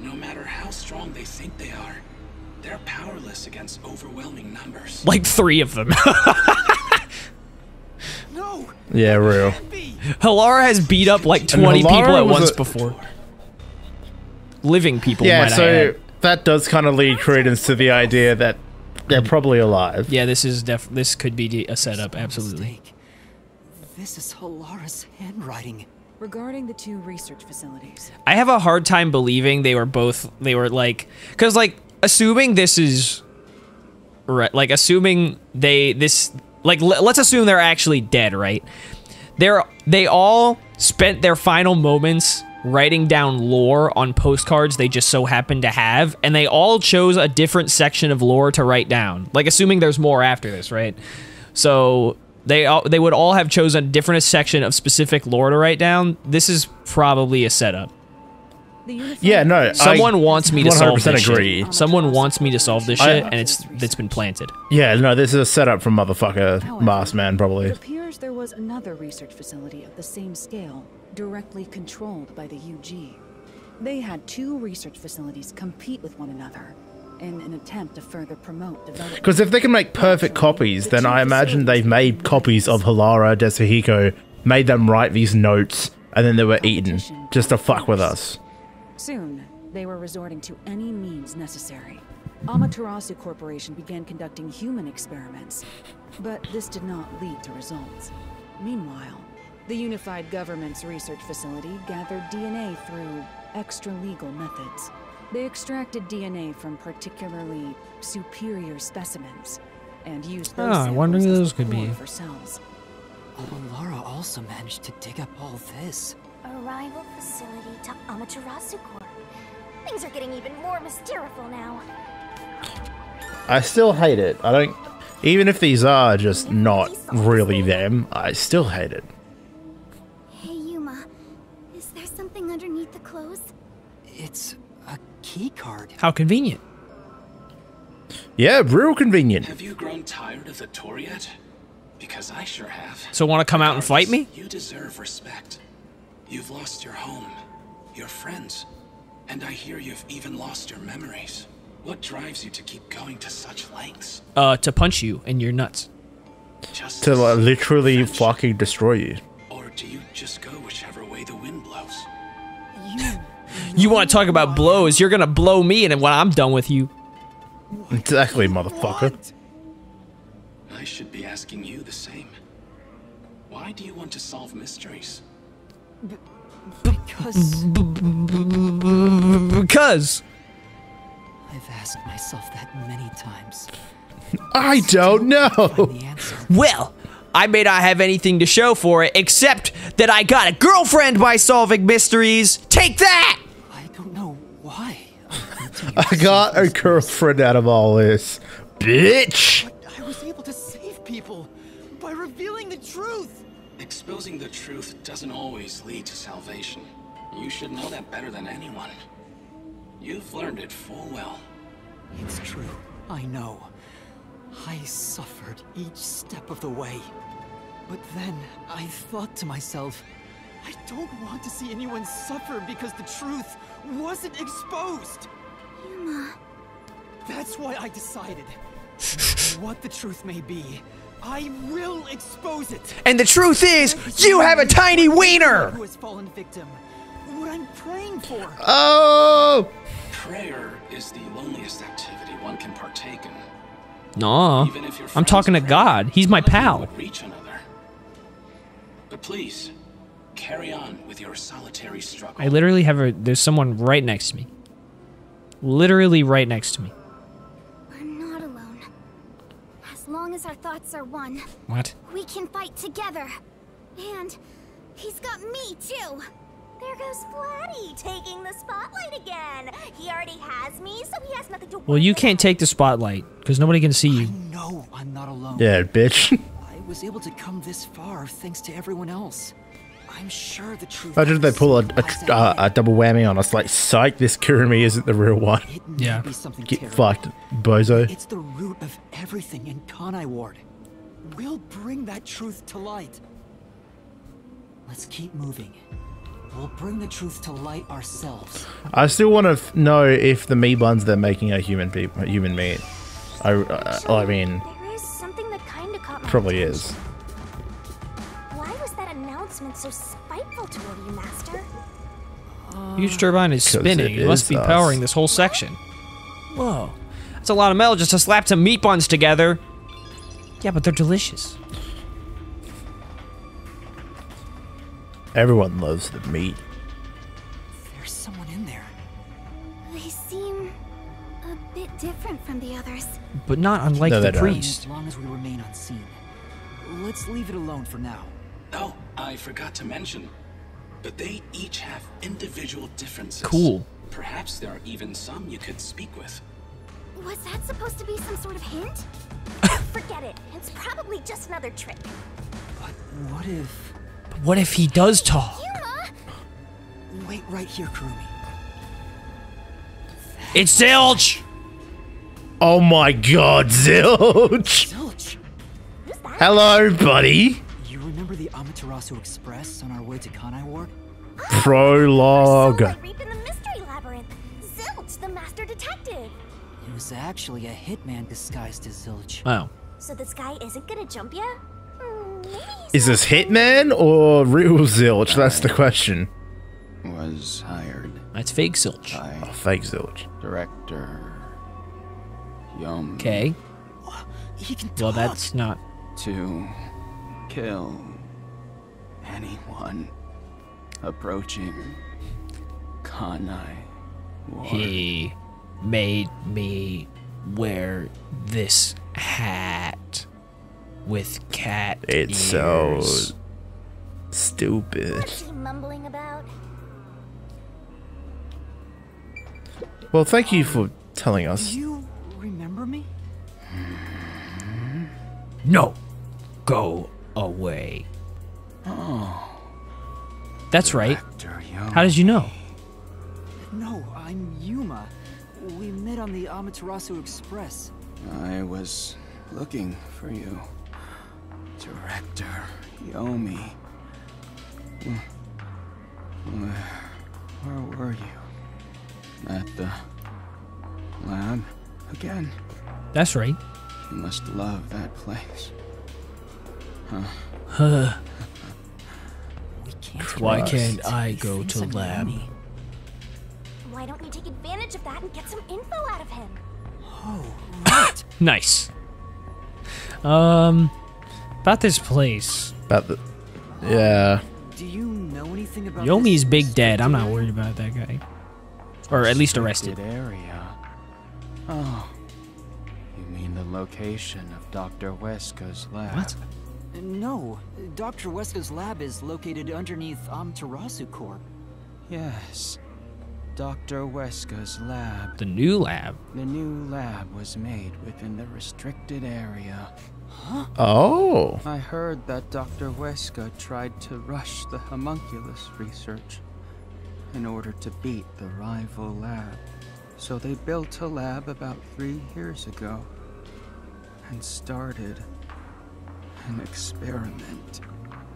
No matter how strong they think they are, they're powerless against overwhelming numbers. Like 3 of them. No. Yeah, real. Halara has beat up like 20 people at once before. Living people. Yeah, so that does kind of lead credence to the idea that they're probably alive. Yeah, this is this could be a setup, absolutely. This is Halara's handwriting. Regarding the 2 research facilities, I have a hard time believing they were like, because like. Assuming this is right, like assuming let's assume they're actually dead, right? They all spent their final moments writing down lore on postcards they just so happened to have, and they all chose a different section of lore to write down. Like assuming there's more after this, right? So they would all have chosen a different section of specific lore to write down. This is probably a setup. Yeah, no. Someone wants me to solve this shit. Someone wants me to solve this shit, and it's been planted. Yeah, no, this is a setup from motherfucker Masked Man, probably. It appears there was another research facility of the same scale, directly controlled by the UG. They had 2 research facilities compete with one another in an attempt to further promote development. Because if they can make perfect copies, then I imagine they've made copies of Halara, Desuhiko, made them write these notes, and then they were eaten just to fuck with us. Soon, they were resorting to any means necessary. Amaterasu Corporation began conducting human experiments, but this did not lead to results. Meanwhile, the Unified Government's research facility gathered DNA through extra-legal methods. They extracted DNA from particularly superior specimens and used those samples. I wonder who those could be. For cells. Alara also managed to dig up all this. A rival facility to Amaterasu Corp. Things are getting even more mysterious now. I still hate it. I don't... Even if these are just not really them, I still hate it. Hey, Yuma. Is there something underneath the clothes? It's a key card. How convenient. Yeah, real convenient. Have you grown tired of the tour yet? Because I sure have. So want to come out and fight me? You deserve respect. You've lost your home, your friends, and I hear you've even lost your memories. What drives you to keep going to such lengths? To punch you in your nuts. Just to literally fucking destroy you. Or do you just go whichever way the wind blows? You want to talk about blows, you're gonna blow me and when I'm done with you. Exactly, motherfucker. What? I should be asking you the same. Why do you want to solve mysteries? Because I've asked myself that many times. I don't know. Well, I may not have anything to show for it except that I got a girlfriend by solving mysteries. Take that! I don't know why. I got a girlfriend out of all this, bitch. I was able to save people by revealing the truth. Exposing the truth doesn't always lead to salvation. You should know that better than anyone. You've learned it full well. It's true. I know. I suffered each step of the way. But then I thought to myself, I don't want to see anyone suffer because the truth wasn't exposed. Yuma. That's why I decided what the truth may be. I will expose it. And the truth is, you have a tiny wiener. Who has fallen victim? What I'm praying for. Oh. Prayer is the loneliest activity one can partake in. No, I'm talking to God. He's my pal. Reach another. But please, carry on with your solitary struggle. I literally have a... There's someone right next to me. Literally right next to me. We're not alone. As long as our thoughts are one... What? We can fight together. And he's got me, too. There goes Flatty taking the spotlight again. He already has me, so he has nothing to worry about. Well, you can't take the spotlight because nobody can see you. No, I'm not alone. Yeah, bitch. I was able to come this far thanks to everyone else. I'm sure the truth. I did they pull a double whammy on us like psych? This Kurumi isn't the real one. Yeah. Get fucked, bozo. It's the root of everything in Kanai Ward. We'll bring that truth to light. Let's keep moving. We'll bring the truth to light ourselves. I still want to know if the meat buns they're making are human people, human meat. I mean, there is something that kind of caught my probably attention. Why was that announcement so spiteful toward you, Master? Huge turbine is spinning. It must be powering this whole section. Whoa, that's a lot of metal just to slap some meat buns together. Yeah, but they're delicious. Everyone loves the meat. There's someone in there. They seem a bit different from the others. But not unlike the priest. As long as we remain unseen. Let's leave it alone for now. Oh, I forgot to mention. But they each have individual differences. Cool. Perhaps there are even some you could speak with. Was that supposed to be some sort of hint? Forget it. It's probably just another trick. But what if... What if he does talk? Yuma? Wait right here, Kurumi. It's Zilch! Oh my god, Zilch! Zilch! Hello, buddy! You remember the Amaterasu Express on our way to Kanai Ward? Oh, prologue! Reap in the mystery labyrinth. Zilch, the master detective. He was actually a hitman disguised as Zilch. Oh. So this guy isn't gonna jump ya? Is this Hitman or real Zilch? That's the question. Was hired. That's fake Zilch. Oh, fake Zilch. Director Yomi. Okay. Well, that's not to kill anyone approaching Kanai Ward. He made me wear this hat. With cat ears. It's so stupid. What's he mumbling about? Well, thank you for telling us. Do you remember me? No. Go away. Oh. That's right. How did you know? No, I'm Yuma. We met on the Amaterasu Express. I was looking for you. Director Yomi. Where were you? At the lab again? That's right. You must love that place. Huh. Why can't I go to lab? Why don't you take advantage of that and get some info out of him? Oh, right. Nice. About this place. About the... Yeah. Do you know anything about Yomi's big dead. I'm not worried about that guy. Or at least arrested. Area. Oh. You mean the location of Dr. Huesca's lab? What? No. Dr. Huesca's lab is located underneath Amaterasu Corp. Yes. Dr. Huesca's lab. The new lab. The new lab was made within the restricted area. Huh? Oh. I heard that Dr. Huesca tried to rush the homunculus research in order to beat the rival lab. So they built a lab about 3 years ago and started an experiment.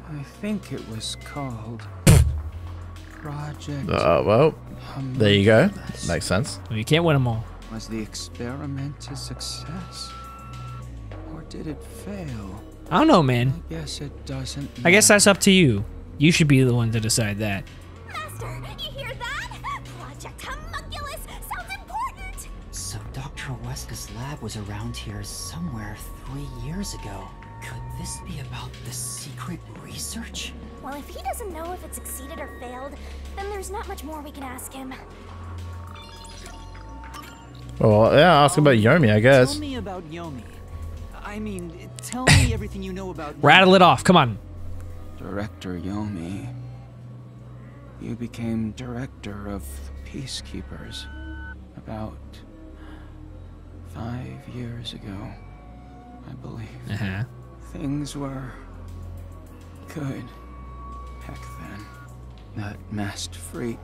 I think it was called Project Homunculus. There you go. Makes sense. Well, you can't win them all. Was the experiment a success? Did it fail? I don't know, man. I guess it doesn't. I guess that's up to you. You should be the one to decide that. Master, you hear that? Project Homunculus sounded Huesca's lab was around here somewhere 3 years ago. Could this be about the secret research? Well, if he doesn't know if it succeeded or failed, then there's not much more we can ask him. Well, yeah, ask about Yomi, I guess. Tell me about Yomi. I mean, tell me everything you know about Yomi. Rattle it off, come on. Director Yomi. You became director of Peacekeepers about 5 years ago, I believe. Uh-huh. Things were good back then. That masked freak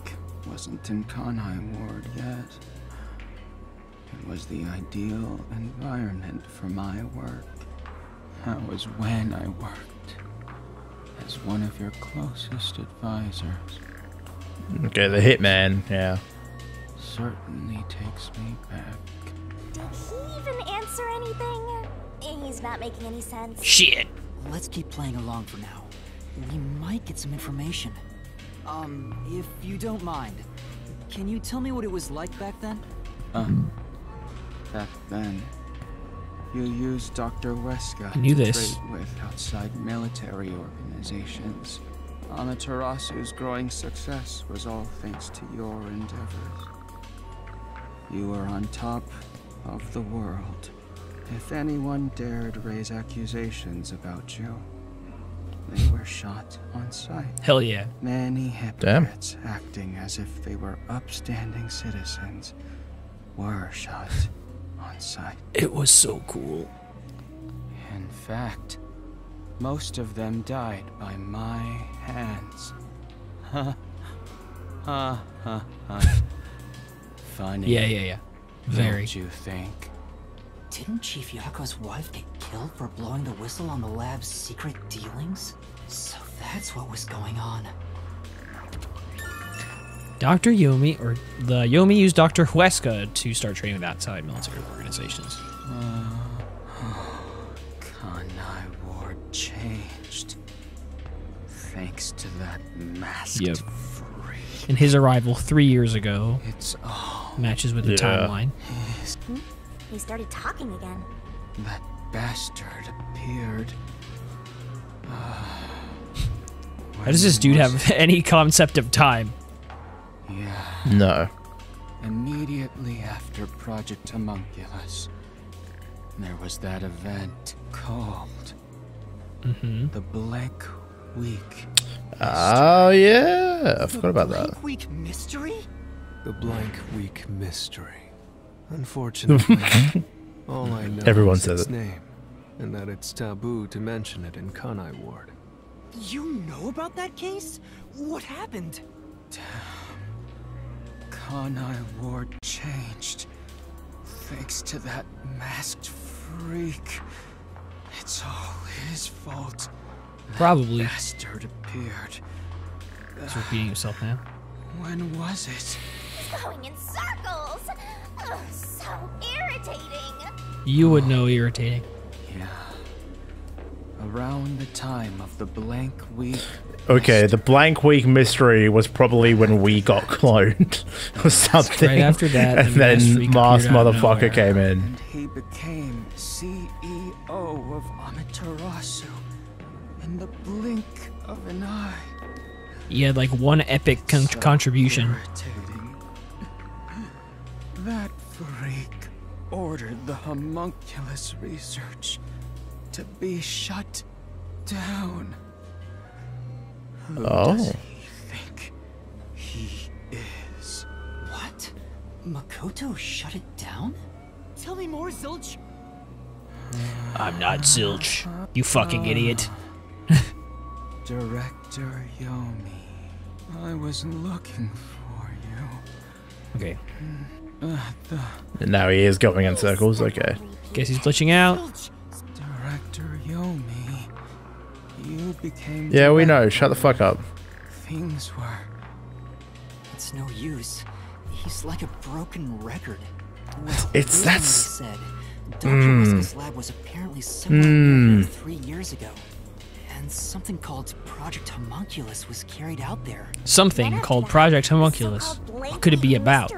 wasn't in Kanai Ward yet. It was the ideal environment for my work. That was when I worked as one of your closest advisors. Okay, the hitman, yeah. Certainly takes me back. Did he even answer anything? He's not making any sense. Shit. Let's keep playing along for now. We might get some information. If you don't mind, can you tell me what it was like back then? Back then, you used Dr. Huesca to trade with outside military organizations. Amaterasu's growing success was all thanks to your endeavors. You were on top of the world. If anyone dared raise accusations about you, they were shot on sight. Hell yeah. Many hypocrites acting as if they were upstanding citizens were shot on sight. It was so cool. In fact, most of them died by my hands. Ha ha ha ha. Funny. Yeah, yeah, yeah. Very. Don't you think? Didn't Chief Yako's wife get killed for blowing the whistle on the lab's secret dealings? So that's what was going on. Dr. Yomi, or the Yomi used Dr. Huesca to start trading with outside military organizations. Kanai Ward changed thanks to that masked freak. And his arrival 3 years ago matches with the timeline. He started talking again. That bastard appeared. How does this dude have any concept of time? Yeah. No. Immediately after Project Homunculus, there was that event called the Blank Week Mystery. Oh, yeah. I forgot about that. Blank Week Mystery? The Blank Week Mystery. Unfortunately, all I know is its name, and that it's taboo to mention it in Kanai Ward. You know about that case? What happened? Kanai Ward changed thanks to that masked freak. It's all his fault. Probably. That bastard appeared. He's repeating himself now. When was it? He's going in circles. Oh, so irritating. You would know irritating. Yeah. Around the time of the Blank Week. Okay, the Blank Week Mystery was probably when we got cloned or something. Right after that, and then Mars motherfucker came in. And he became CEO of Amaterasu in the blink of an eye. He had like one epic contribution. Irritating. That freak ordered the homunculus research to be shut down. Who does he think he is? What? Makoto shut it down? Tell me more, Zilch. I'm not Zilch, you fucking idiot. Director Yomi, I was looking for you. Okay. And now he is going in circles, okay. Guess he's glitching out. Director Yomi, you became we know. Shut the fuck up. Things were. It's no use. He's like a broken record. Well, it's said Dr. Huesca's lab was apparently somewhere 3 years ago, and something called Project Homunculus was carried out there. Something called Project Homunculus. What could it be about?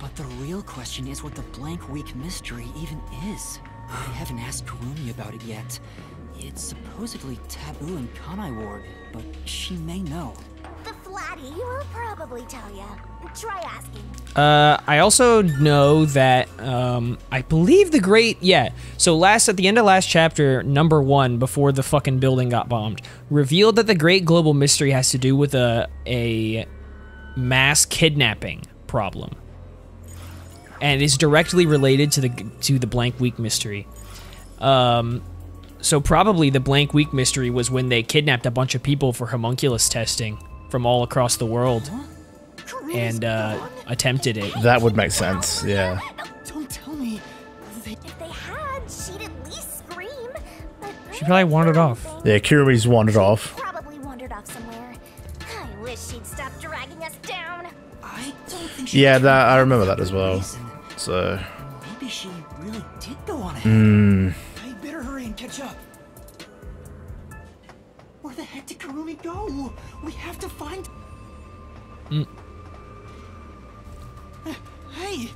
But The real question is what the Blank Week Mystery even is. I haven't asked Kurumi about it yet. It's supposedly taboo in Kanai Ward, but she may know. The flatty will probably tell ya. Try asking. I also know that, I believe the great, so at the end of last chapter, number one, before the fucking building got bombed, revealed that the great global mystery has to do with a mass kidnapping problem. And is directly related to the Blank Week Mystery. So probably the Blank Week Mystery was when they kidnapped a bunch of people for homunculus testing from all across the world and attempted it. That would make sense, yeah. Don't tell me. If they had, she'd at least scream. She probably wandered off. Yeah, Kurumi's wandered off. Probably wandered off somewhere. I wish she'd stop dragging us down. I don't think she I remember that as well. So maybe she really did go on ahead. I better hurry and catch up. Where the heck did Kurumi go? We have to find. Hey,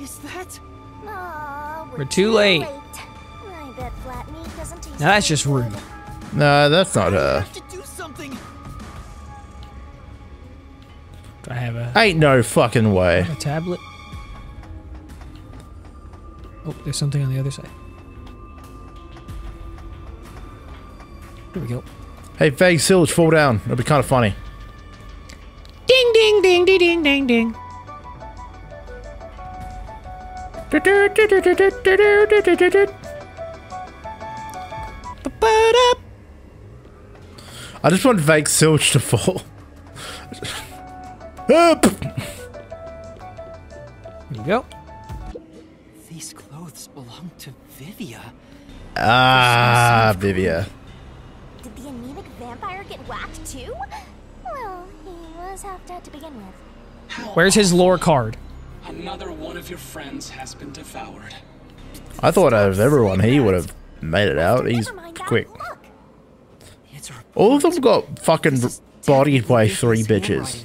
is that? Oh, we're too late. I bet Flat Meat doesn't taste now, that's just rude. No, that's not her. Have to do something. Do I have a? Ain't no fucking way. A tablet. Oh, there's something on the other side. There we go. Hey, Vague Zilch, fall down. It'll be kind of funny. Ding, ding, ding, ding, ding, ding, ding. I just want Vague Zilch to fall. Up. There you go. These clothes belong to Vivia. Ah, Vivia. Did the anemic vampire get whacked too? Well, he was half dead to begin with. Where's his lore card? Another one of your friends has been devoured. I thought out of everyone, he would have made it out. He's quick. All of them got fucking bodied by three bitches.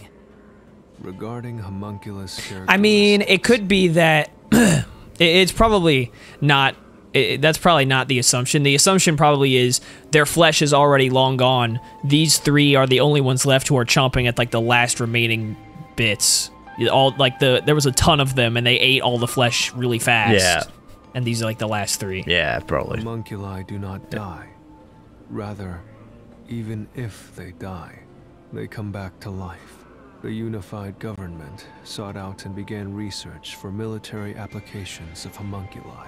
Regarding homunculus, I mean, it could be that. It's probably not. That's probably not the assumption. The assumption probably is their flesh is already long gone. These three are the only ones left who are chomping at like the last remaining bits. All like there was a ton of them, and they ate all the flesh really fast. Yeah. And these are like the last three. Yeah, probably. Homunculi do not die. Rather, even if they die, they come back to life. The Unified Government sought out and began research for military applications of homunculi.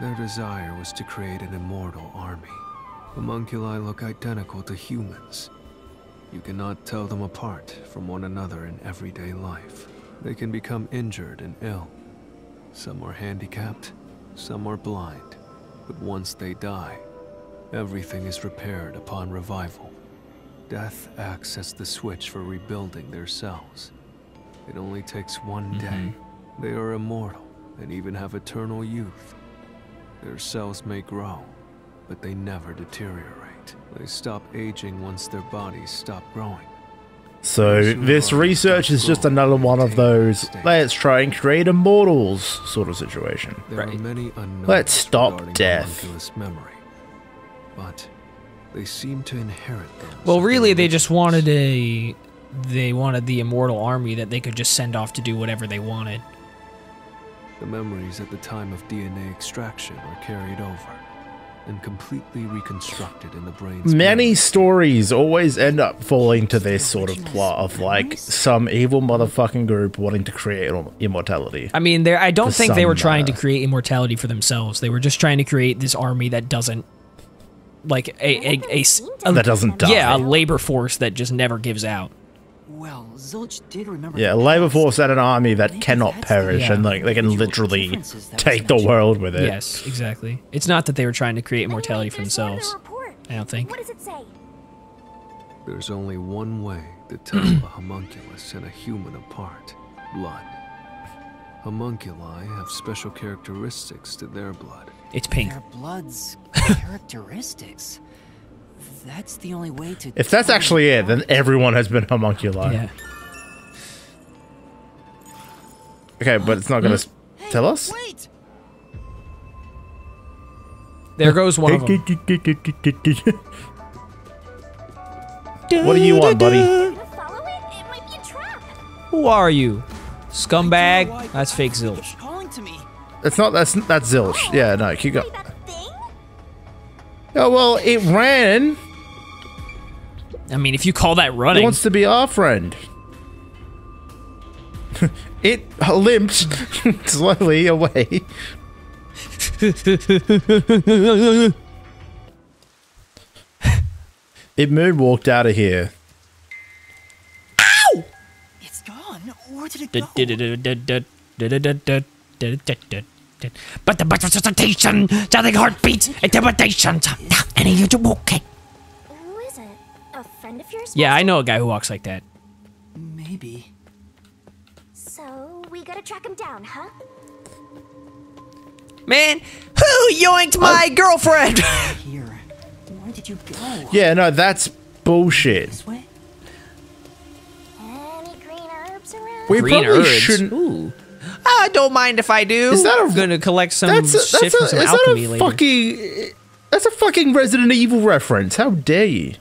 Their desire was to create an immortal army. Homunculi look identical to humans. You cannot tell them apart from one another in everyday life. They can become injured and ill. Some are handicapped, some are blind. But once they die, everything is repaired upon revival. Death acts as the switch for rebuilding their cells. It only takes one day. They are immortal and even have eternal youth. Their cells may grow, but they never deteriorate. They stop aging once their bodies stop growing. So this research is just another one of those let's try and create immortals sort of situation. Right. Let's stop death. Memory, but they seem to inherit them. Well, really, they just wanted they wanted the immortal army that they could just send off to do whatever they wanted. The memories at the time of DNA extraction are carried over and completely reconstructed in the brain. Many stories always end up falling to this sort of plot of like some evil motherfucking group wanting to create immortality. I mean, I don't think they were trying to create immortality for themselves. They were just trying to create this army that doesn't like that doesn't die. Yeah, a labor force that just never gives out. Well, Zilch did remember. Yeah, a labor force and an army that cannot perish, and like they can literally take the world with it. Yes, exactly. It's not that they were trying to create immortality for themselves. I don't think. What does it say? There's only one way to tell a homunculus and a human apart: blood. Homunculi have special characteristics to their blood. It's pink. Their blood's characteristics. That's the only way to. If that's actually it, then everyone has been homunculi. Yeah. Okay, but it's not gonna tell us? Wait. There goes one of them. What do you want, buddy? Who are you? Scumbag? That's fake Zilch. It's not, that's Zilch. Yeah, no, keep going. Oh, well, it ran. I mean, if you call that running. It wants to be our friend. It limped slowly away. It moonwalked out of here. Ow! It's gone. Where did it go? But the butt resuscitation, sounding heartbeats, intimidations, and a YouTube okay. Who is it? A friend of yours? Yeah, I know a guy who walks like that. Maybe. So we gotta track him down, huh? Man, who yoinked my girlfriend? Here. Where did you go? Yeah, no, that's bullshit. This way? Any green herbs around? We green probably herbs. Shouldn't. Ooh. I don't mind if I do. Is that a, I'm gonna collect some shit from some alchemy later. Fucking, that's a fucking Resident Evil reference. How dare you?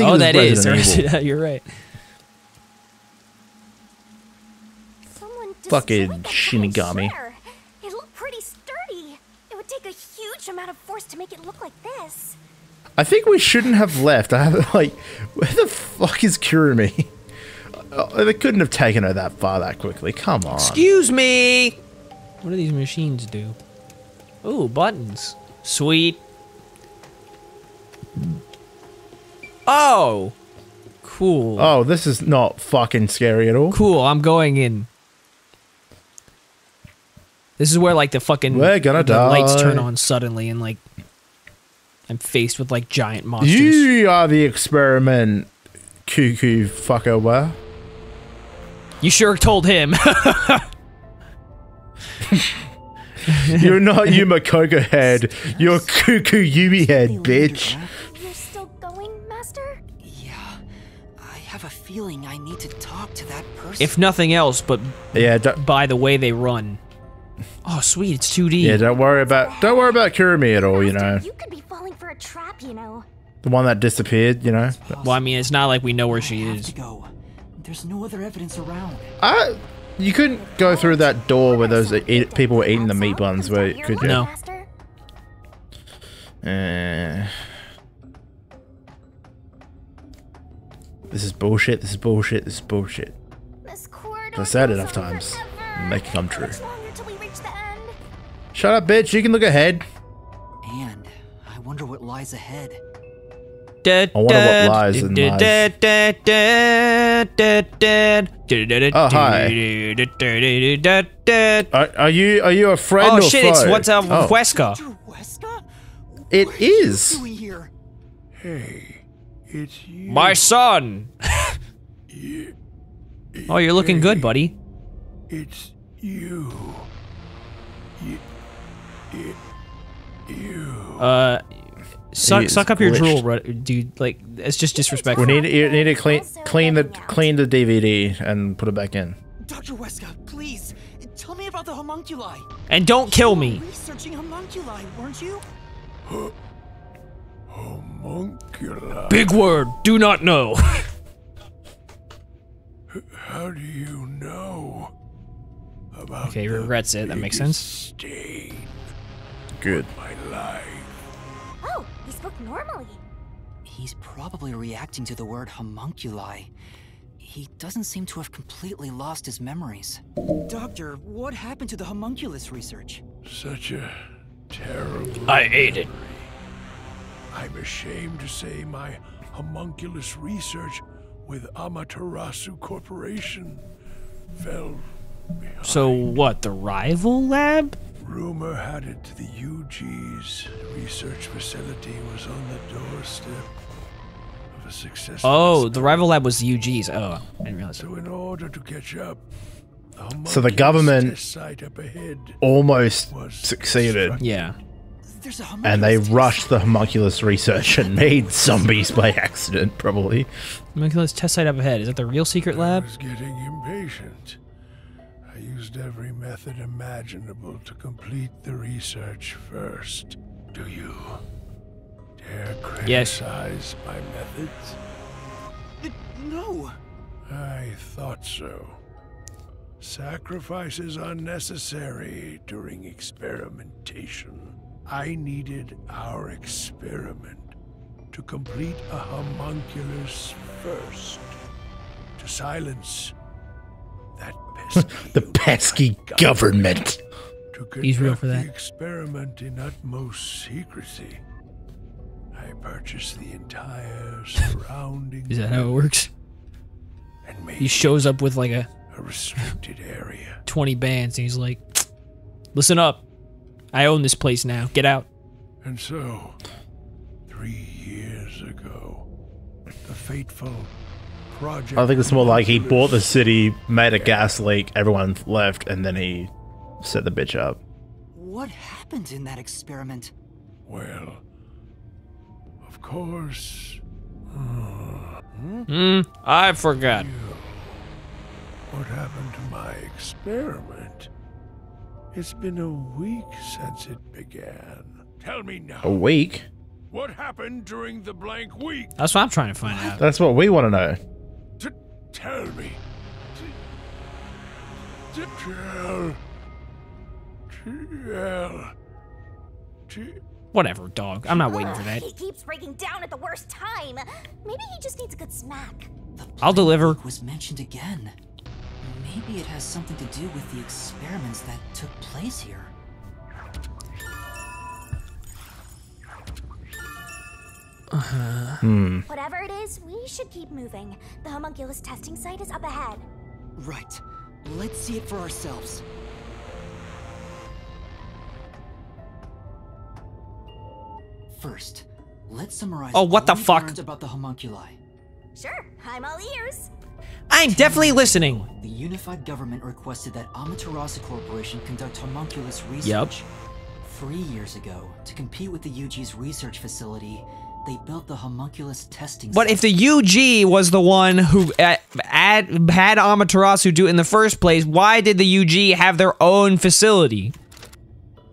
Oh, that is. You're right. Fucking Shinigami. It looked pretty sturdy. It would take a huge amount of force to make it look like this. I think we shouldn't have left. I have like, where the fuck is Kurumi? Oh, they couldn't have taken her that far that quickly. Come on. Excuse me. What do these machines do? Ooh, buttons. Sweet. Oh. Cool. Oh, this is not fucking scary at all. Cool, I'm going in. This is where like the fucking lights turn on suddenly and like I'm faced with like giant monsters. You are the experiment, cuckoo fucker. Where? You sure told him. You're not Yuma Coco head. You're cuckoo Yumi head, bitch. You're still going, Master? Yeah. I have a feeling I need to talk to that person. If nothing else, but yeah, by the way they run. Oh, sweet, it's 2D. Yeah, don't worry about Kurumi at all, you know. You could be falling for a trap, you know. The one that disappeared, you know. Well, I mean, it's not like we know where she is. There's no other evidence around. You couldn't go through that door where those people were eating the meat buns, could you? No. This is bullshit, this is bullshit, this is bullshit. I said enough times. Make it come true. Shut up, bitch, you can look ahead. And I wonder what lies ahead. I wonder what lies in lies. Oh, hi. Are you a friend or foe? Oh shit, it's what's up, Huesca. It is. Hey, it's you. My son. Oh, you're looking good, buddy. It's you. Suck up your drool, dude. Like, it's just disrespectful. You need to clean the DVD and put it back in. Dr. Huesca, please tell me about the homunculi. And don't kill me. You were researching homunculi, weren't you? Homunculi. Big word. Do not know. How do you know about? Okay, he regrets it. That makes sense. Good. My life. Normally, he's probably reacting to the word homunculi. He doesn't seem to have completely lost his memories. Doctor, what happened to the homunculus research? Such a terrible. I ate it. I'm ashamed to say my homunculus research with Amaterasu Corporation fell behind. So what? The rival lab? Rumor had it the UG's research facility was on the doorstep of a successful. Oh, the rival lab was the UG's. Oh, I didn't realize. So in order to catch up, the government almost succeeded. Yeah. and they rushed the homunculus research and made zombies by accident, probably. Homunculus test site up ahead. Is that the real secret lab? I was getting impatient. I used every method imaginable to complete the research first. Do you dare criticize my methods? No. I thought so. Sacrifice is unnecessary during experimentation. I needed our experiment to complete a homunculus first. To silence that pesky... the pesky government. He's real for that. To conduct the experiment in utmost secrecy. I purchased the entire surrounding... Is that how it works? And he shows up with like a restricted area. 20 bands, and he's like, listen up. I own this place now. Get out. And so, 3 years ago, the fateful project... I think it's more like he bought the city, made a gas leak, everyone left, and then he set the bitch up. What happened in that experiment? Well, of course... I forgot. What happened to my experiment? It's been a week since it began. Tell me now. A week? What happened during the blank week? That's what I'm trying to find out. That's what we want to know. Tell me. Whatever, dog. I'm not waiting for that. He keeps breaking down at the worst time. Maybe he just needs a good smack. I'll deliver. Was mentioned again. Maybe it has something to do with the experiments that took place here. Whatever it is, we should keep moving. The homunculus testing site is up ahead. Right. Let's see it for ourselves. First, let's summarize. Oh, what the fuck? About the homunculi. Sure, I'm all ears. I'm definitely listening. The Unified Government requested that Amaterasu Corporation conduct homunculus research. 3 years ago, to compete with the UG's research facility, they built the homunculus testing site. But if the UG was the one who had Amaterasu do it in the first place, why did the UG have their own facility?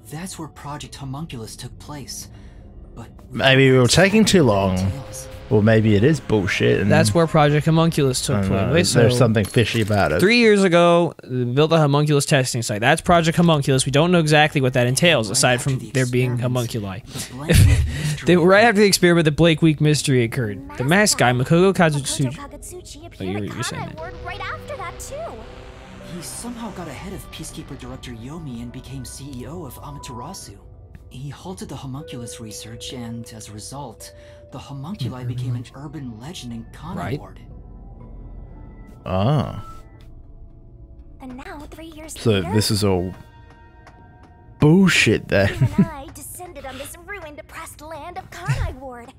That's where Project Homunculus took place. But maybe we were taking too long. Well, maybe it is bullshit. And that's where Project Homunculus took place. So there's something fishy about it. 3 years ago, they built a homunculus testing site. That's Project Homunculus. We don't know exactly what that entails, aside from there being homunculi. Right after the experiment, the Blank Week Mystery occurred. The masked guy, Makoto Kagutsuchi, appeared at Kanai Ward right after that, too. He somehow got ahead of Peacekeeper Director Yomi and became CEO of Amaterasu. He halted the homunculus research, and as a result, the homunculi became an urban legend in Kanai Ward. And now, 3 years later, this is all bullshit then. And I descended on this ruined, depressed land of Kanai Ward.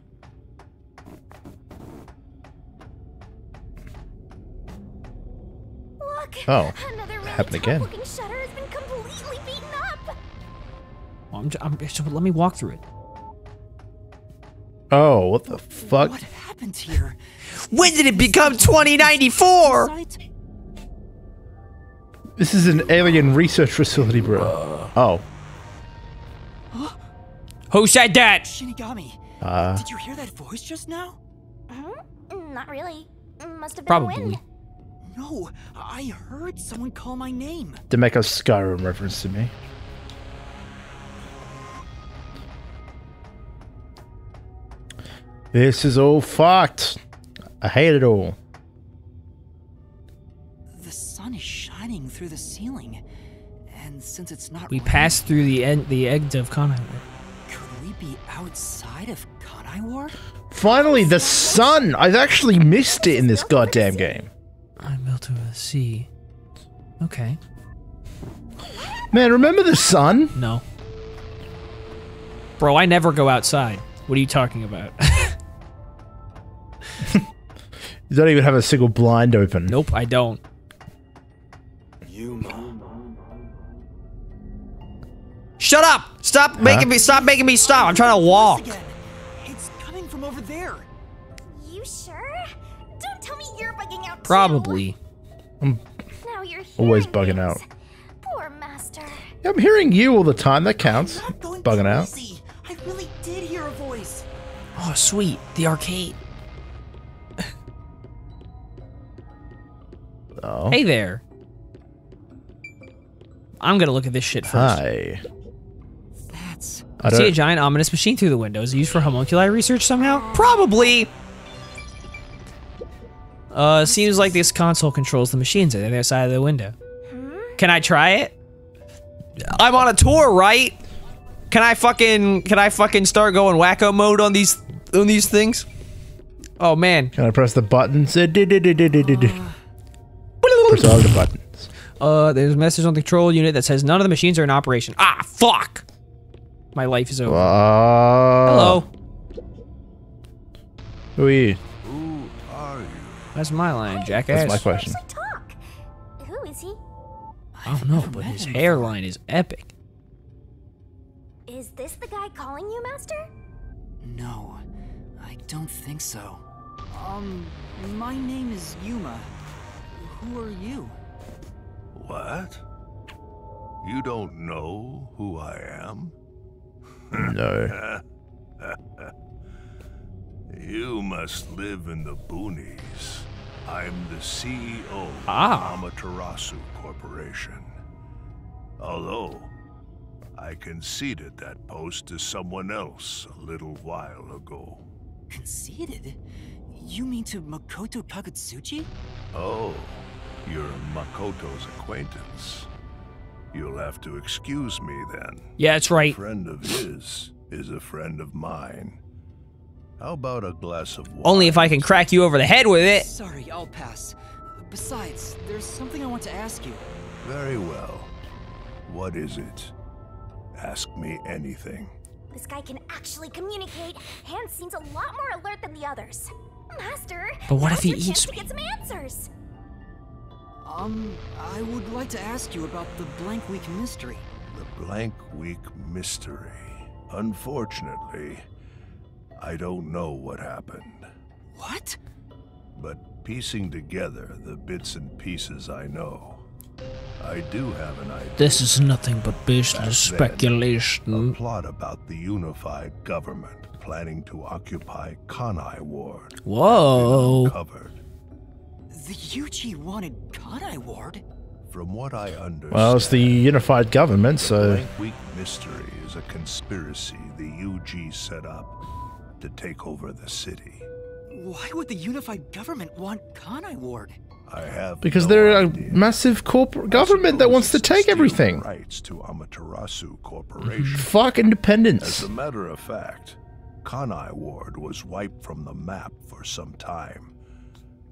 Look, another happened again. Looking shutter has been completely beaten up. Let me walk through it. Oh, what the fuck? What happened here? When did it become 2094? This is an alien research facility, bro. Huh? Who said that? Shinigami. Did you hear that voice just now? Not really. Must have been wind. No, I heard someone call my name. To make a Skyrim reference to me. This is all fucked. I hate it all. The sun is shining through the ceiling, and since it's not, we passed through the end of Kanai Ward. Could we be outside of Kanai Ward? Finally, the sun. I've actually missed it in this goddamn game. I melt to the sea. Okay. Man, remember the sun? No. Bro, I never go outside. What are you talking about? You don't even have a single blind open. Nope, I don't. Yuma. Shut up! Stop making me stop. I'm trying to walk. It's coming from over there. You sure? Don't tell me you're bugging out. Probably. I'm always bugging out. Poor master. I'm hearing you all the time. That counts. Bugging out. I really did hear a voice. Oh, sweet. The arcade. Oh. Hey there. I'm gonna look at this shit first. Hi. I see a giant ominous machine through the windows used for homunculi research somehow? Probably! Seems like this console controls the machines on the other side of the window. Can I try it? I'm on a tour, right? Can I fucking start going wacko mode on these things? Oh man. Can I press the buttons? Press all the buttons. There's a message on the control unit that says none of the machines are in operation. Ah, fuck! My life is over. Hello. Who are you? Who are you? That's my line, jackass. That's my question. Who is he? I don't know, but his hairline is epic. Is this the guy calling you, Master? No, I don't think so. My name is Yuma. Who are you? What? You don't know who I am? No. You must live in the boonies. I'm the CEO of Amaterasu Corporation. Although, I conceded that post to someone else a little while ago. Conceded? You mean to Makoto Kagutsuchi? Oh. You're Makoto's acquaintance. You'll have to excuse me then. Yeah, that's right. A friend of his is a friend of mine. How about a glass of wine? Only if I can crack you over the head with it. Sorry, I'll pass. Besides, there's something I want to ask you. Very well. What is it? Ask me anything. This guy can actually communicate. Hans seems a lot more alert than the others. Master, but what if he eats me? Get some answers. I would like to ask you about the Blank Week Mystery. The Blank Week Mystery. Unfortunately, I don't know what happened. What? But piecing together the bits and pieces I know, I do have an idea. This is nothing but business speculation. A plot about the Unified Government planning to occupy Kanai Ward. Whoa. The Yuji wanted Kanai Ward? From what I understand... Well, it's the Unified Government, so... The Blank Week Mystery is a conspiracy the Yuji set up to take over the city. Why would the Unified Government want Kanai Ward? I have because they're a massive corporate government that wants to take everything. Rights to Amaterasu Corporation. Fuck independence. As a matter of fact, Kanai Ward was wiped from the map for some time.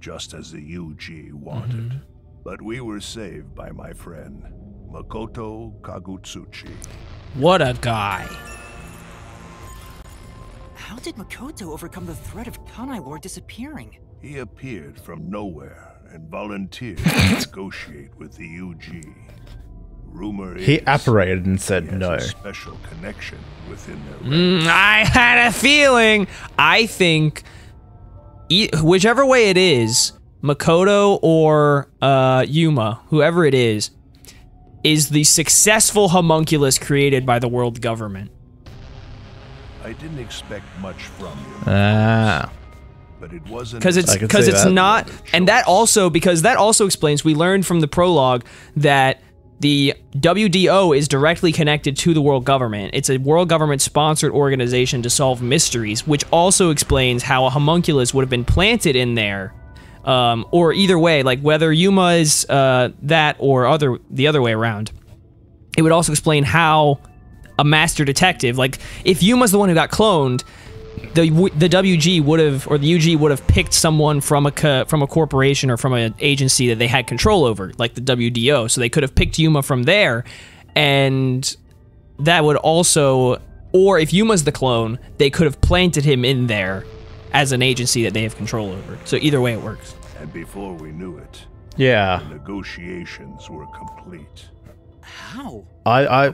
Just as the UG wanted. But we were saved by my friend, Makoto Kagutsuchi. What a guy. How did Makoto overcome the threat of Kanai Ward disappearing? He appeared from nowhere and volunteered to negotiate with the UG. Rumor is he apparated and said he has no. A special connection within their ranks. I had a feeling. I think... Whichever way it is, Makoto or Yuma, whoever it is the successful homunculus created by the world government. I didn't expect much from you. But it wasn't because it's not, and that also explains we learned from the prologue that the WDO is directly connected to the world government. It's a world government-sponsored organization to solve mysteries, which also explains how a homunculus would have been planted in there. Or either way, like whether Yuma is that or the other way around. It would also explain how a master detective, like if Yuma's the one who got cloned, the WG would have, or the UG would have picked someone from a corporation or from an agency that they had control over, like the WDO. So they could have picked Yuma from there, and that would also, or if Yuma's the clone, they could have planted him in there as an agency that they have control over. So either way, it works. And before we knew it, the negotiations were complete. How? I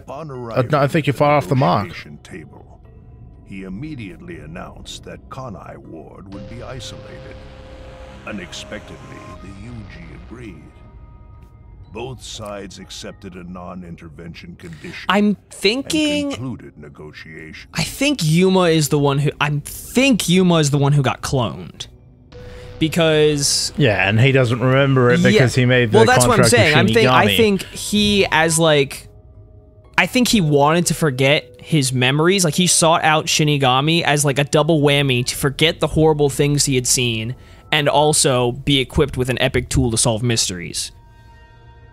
think you're far off the mark. Table, he immediately announced that Kanai Ward would be isolated. Unexpectedly, the UG agreed. Both sides accepted a non-intervention condition. I'm thinking. And concluded negotiations. I think Yuma is the one who got cloned, because. Yeah, and he doesn't remember it because he made the contract with Shinigami. Well, that's what I'm saying. I think he wanted to forget his memories. Like, he sought out Shinigami as like a double whammy to forget the horrible things he had seen, and also be equipped with an epic tool to solve mysteries.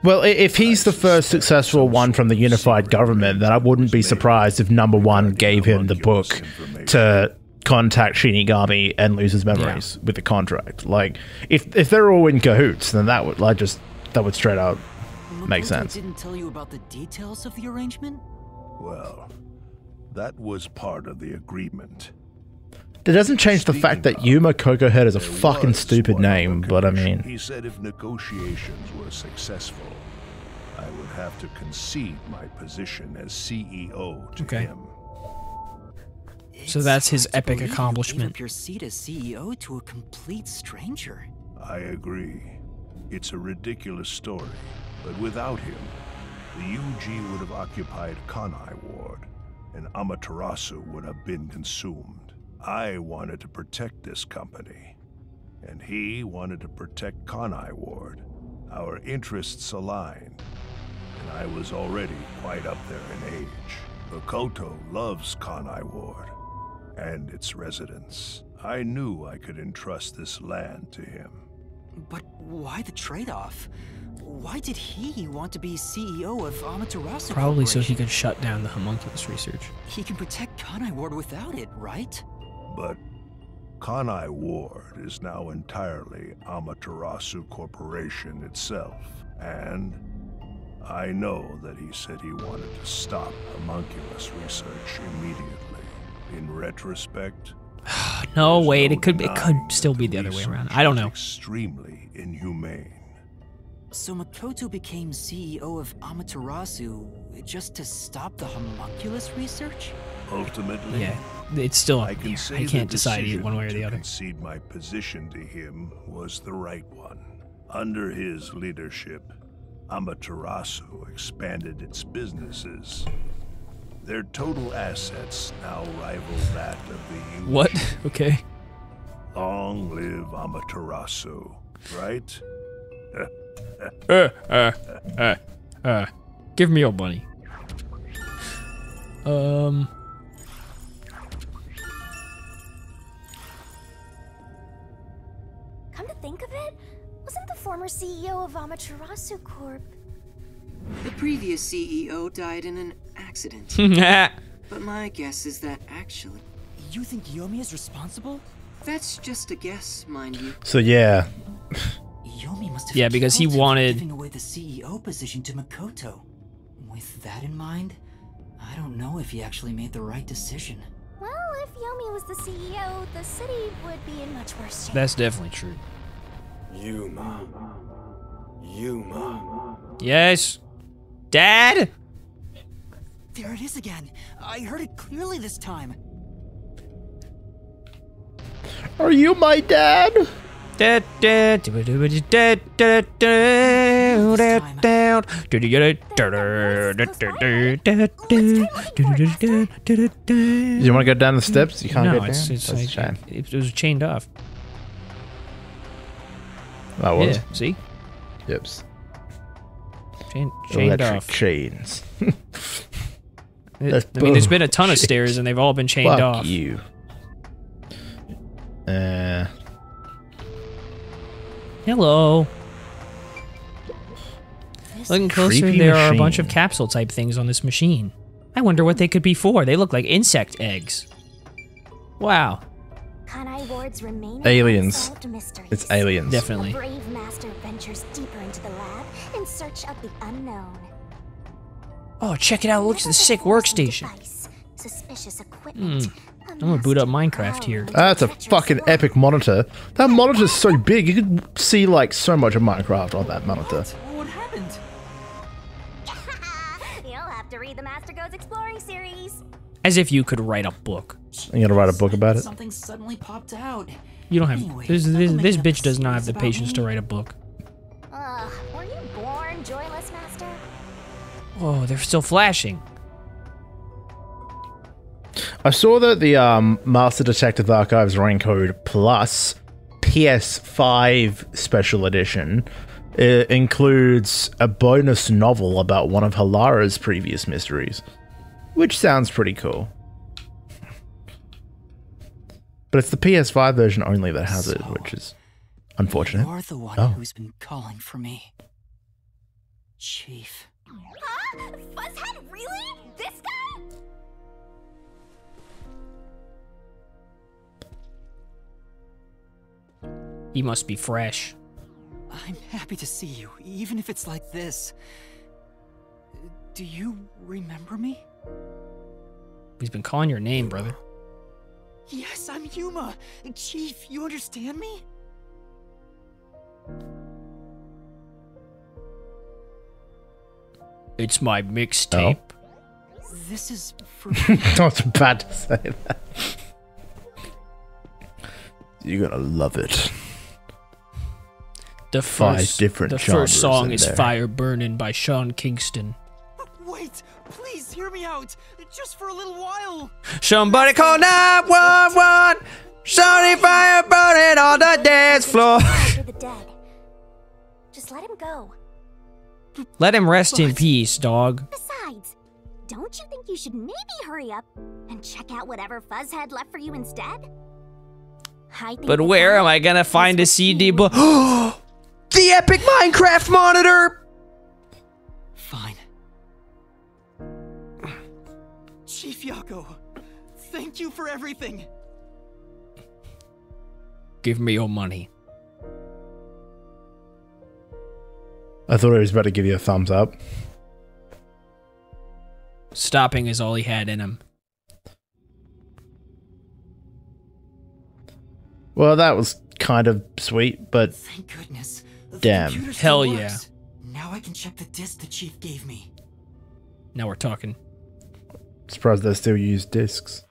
Well, if he's the first successful one from the Unified Government, then I wouldn't be surprised if Number One gave him the book to contact Shinigami and lose his memories with the contract. Like, if they're all in cahoots, then that would that would straight out make sense. Didn't tell you about the details of the arrangement? Well, that was part of the agreement. It doesn't change the fact that Yuma Coco Head is a fucking stupid name, but I mean. He said if negotiations were successful, I would have to concede my position as CEO to him. So that's his epic accomplishment. Your seat as CEO to a complete stranger. I agree. It's a ridiculous story, but without him, the UG would have occupied Kanai Ward, and Amaterasu would have been consumed. I wanted to protect this company, and he wanted to protect Kanai Ward. Our interests aligned, and I was already quite up there in age. Makoto loves Kanai Ward and its residents. I knew I could entrust this land to him. But why the trade-off? Why did he want to be CEO of Amaterasu? Probably so he could shut down the homunculus research. He can protect Kanai Ward without it, right? But Kanai Ward is now entirely Amaterasu Corporation itself, and I know that he said he wanted to stop homunculus research immediately. In retrospect, no, wait, it could still be the other way around. I don't know. Extremely inhumane. So Makoto became CEO of Amaterasu just to stop the homunculus research? Ultimately, yeah. It's still up in the air. I can't decide one way or the other. I concede my position to him was the right one. Under his leadership, Amaterasu expanded its businesses. Their total assets now rival that of the UG. What? Okay. Long live Amaterasu, right? Give me your money. Come to think of it, wasn't the former CEO of Amaterasu Corp? The previous CEO died in an accident. But my guess is that actually... You think Yomi is responsible? That's just a guess, mind you. So yeah. Yomi must have because he wanted... giving away the CEO position to Makoto. With that in mind, I don't know if he actually made the right decision. Well, if Yomi was the CEO, the city would be in much worse shape. That's definitely true. Yuma. Yuma. Yes. Dad? There it is again. I heard it clearly this time. Are you my dad? Dad, dad, dad, dad. You want to go down the steps? You can't go down? It's it was chained off. That was? Yeah, see? Yep. Chained off. Chains. I mean, there's been a ton of stairs and they've all been chained off. Fuck you. Hello. Looking closer, there are a bunch of capsule-type things on this machine. I wonder what they could be for. They look like insect eggs. Wow. Aliens. It's aliens. Definitely. A brave master ventures deeper into the lab in search of the unknown. Oh, check it out! It looks at the sick workstation. Suspicious equipment. I'm gonna boot up Minecraft here. That's a fucking epic monitor. That monitor's so big, you could see like so much of Minecraft on that monitor. You'll have to read the Master Goes Exploring series. As if you could write a book. I'm gonna write a book about it. Something suddenly popped out. You don't have. Anyway, this bitch does not have the patience to write a book. Were you born joyless, Master? Oh, they're still flashing. I saw that the Master Detective Archives Raincode Plus PS5 Special Edition includes a bonus novel about one of Halara's previous mysteries, which sounds pretty cool. But it's the PS5 version only that has it, which is unfortunate. You are the one who's been calling for me, Chief. Huh? Fuzzhead, really? This guy? He must be fresh. I'm happy to see you, even if it's like this. Do you remember me? He's been calling your name, brother. Yes, I'm Yuma. Chief, you understand me? It's my mixtape. Oh. This is for not bad to say that. You're gonna love it. The first song is Fire Burnin' by Sean Kingston. Wait, please hear me out, just for a little while. Somebody call 911. Shawty fire burning on the dance floor. Just let him go. Let him rest in peace, dog. Besides, don't you think you should maybe hurry up and check out whatever Fuzzhead left for you instead? But where am I gonna find a CD book? The epic Minecraft monitor! Fine. Chief Yako, thank you for everything. Give me your money. I thought he was about to give you a thumbs up. Stopping is all he had in him. Well, that was kind of sweet, but thank goodness. Damn. Hell yeah. Now I can check the disc the Chief gave me. Now we're talking. Surprised they still use discs.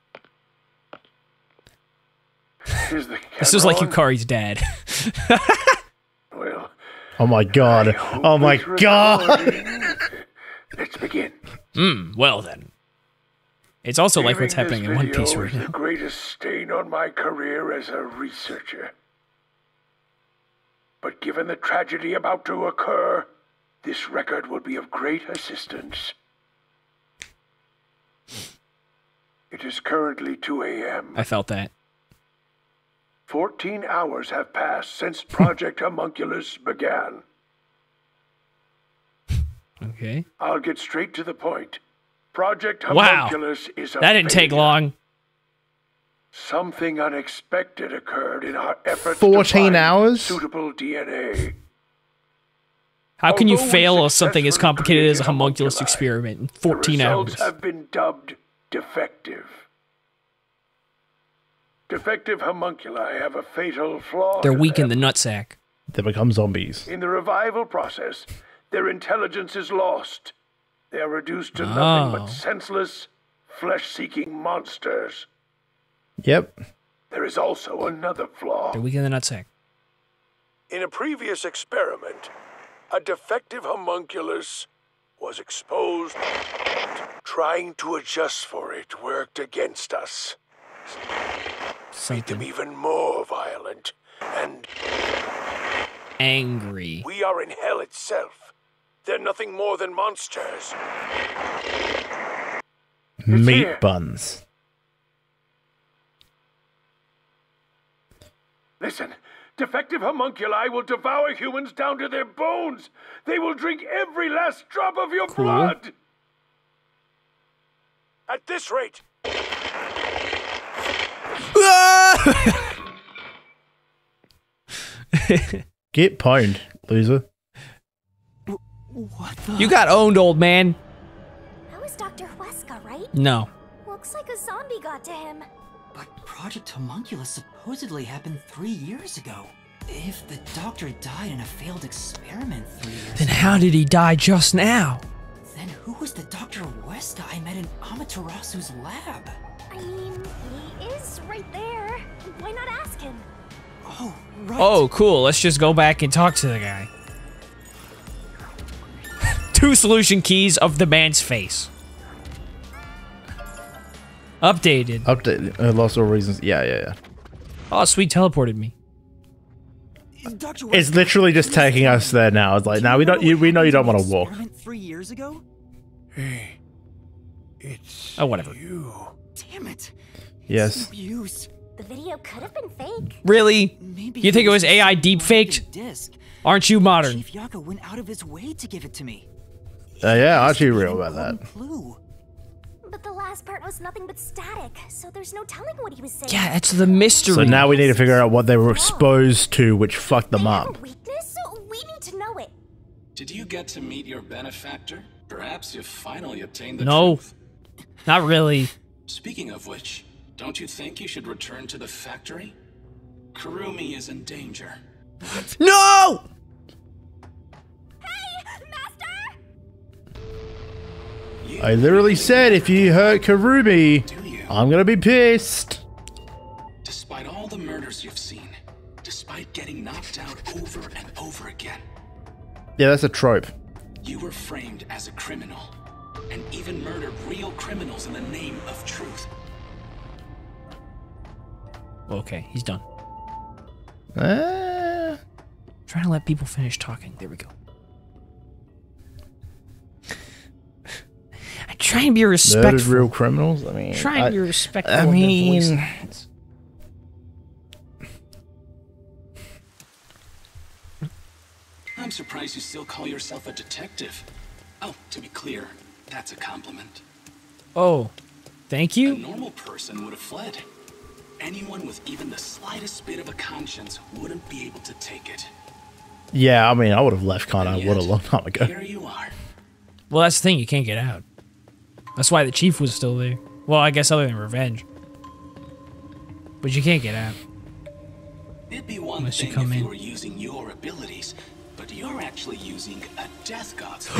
This is like Yukari's dad. Well, oh my god. Oh my god. Let's begin. Well then. It's also like what's happening in One Piece right now. The greatest stain on my career as a researcher. But given the tragedy about to occur, this record will be of great assistance. It is currently 2 a.m. I felt that. 14 hours have passed since Project Homunculus began. Okay. I'll get straight to the point. Project Homunculus is a that didn't failure. Take long. Something unexpected occurred in our efforts 14 to find hours? Suitable DNA. How can you fail something as complicated as a homunculus experiment in 14 hours? The results have been dubbed defective. Defective homunculi have a fatal flaw. They're weak in the nutsack. They become zombies. In the revival process, their intelligence is lost. They are reduced to nothing but senseless, flesh-seeking monsters. Yep. There is also another flaw. They're weak in the nutsack. In a previous experiment, a defective homunculus was exposed. Trying to adjust for it worked against us. Made them even more violent and angry. We are in hell itself. They're nothing more than monsters. Meat buns. Listen, defective homunculi will devour humans down to their bones. They will drink every last drop of your blood. At this rate. Get pwned, loser. What the? You got owned, old man. That was Dr. Huesca, right? No. Looks like a zombie got to him. But Project Homunculus supposedly happened 3 years ago. If the doctor died in a failed experiment 3 years ago, then how did he die just now? Then who was the Dr. Huesca I met in Amaterasu's lab? I mean, he is right there. Why not ask him? Oh, right. Oh, cool. Let's just go back and talk to the guy. 2 solution keys of the man's face. Updated. Updated. Lost all reasons. Yeah. Oh, sweet. Teleported me. It's literally just taking us there now. It's like, now we know you don't want to walk. 3 years ago? Hey, it's oh, whatever. You. Damn it. Yes. The video could have been fake. Really? Maybe you think it was AI deepfaked? Aren't you modern? Chief Yako went out of his way to give it to me. Yeah, I actually real about that. Clue. But the last part was nothing but static, so there's no telling what he was saying. Yeah, it's the mystery. So now we need to figure out what they were exposed to, which fucked them up. Weakness? We need to know it. Did you get to meet your benefactor? Perhaps you finally obtained the truth. No, not really. Speaking of which, don't you think you should return to the factory? Kurumi is in danger. No! I literally said if you hurt Kurumi, I'm gonna be pissed. Despite all the murders you've seen, despite getting knocked out over and over again. Yeah, that's a trope. You were framed as a criminal and even murdered real criminals in the name of truth. Okay, he's done. Trying to let people finish talking. There we go. Try and be respectful. Murdered real criminals? I mean, try and be respectful. I mean, I'm surprised you still call yourself a detective. Oh, to be clear, that's a compliment. Oh, thank you. A normal person would have fled. Anyone with even the slightest bit of a conscience wouldn't be able to take it. Yeah, I mean, I would have left Kanai Ward a long time ago. Here you are. Well, that's the thing, you can't get out. That's why the chief was still there. Well, I guess other than revenge. But you can't get out. It'd be one thing if you were using your abilities, but you're actually using a death god's. How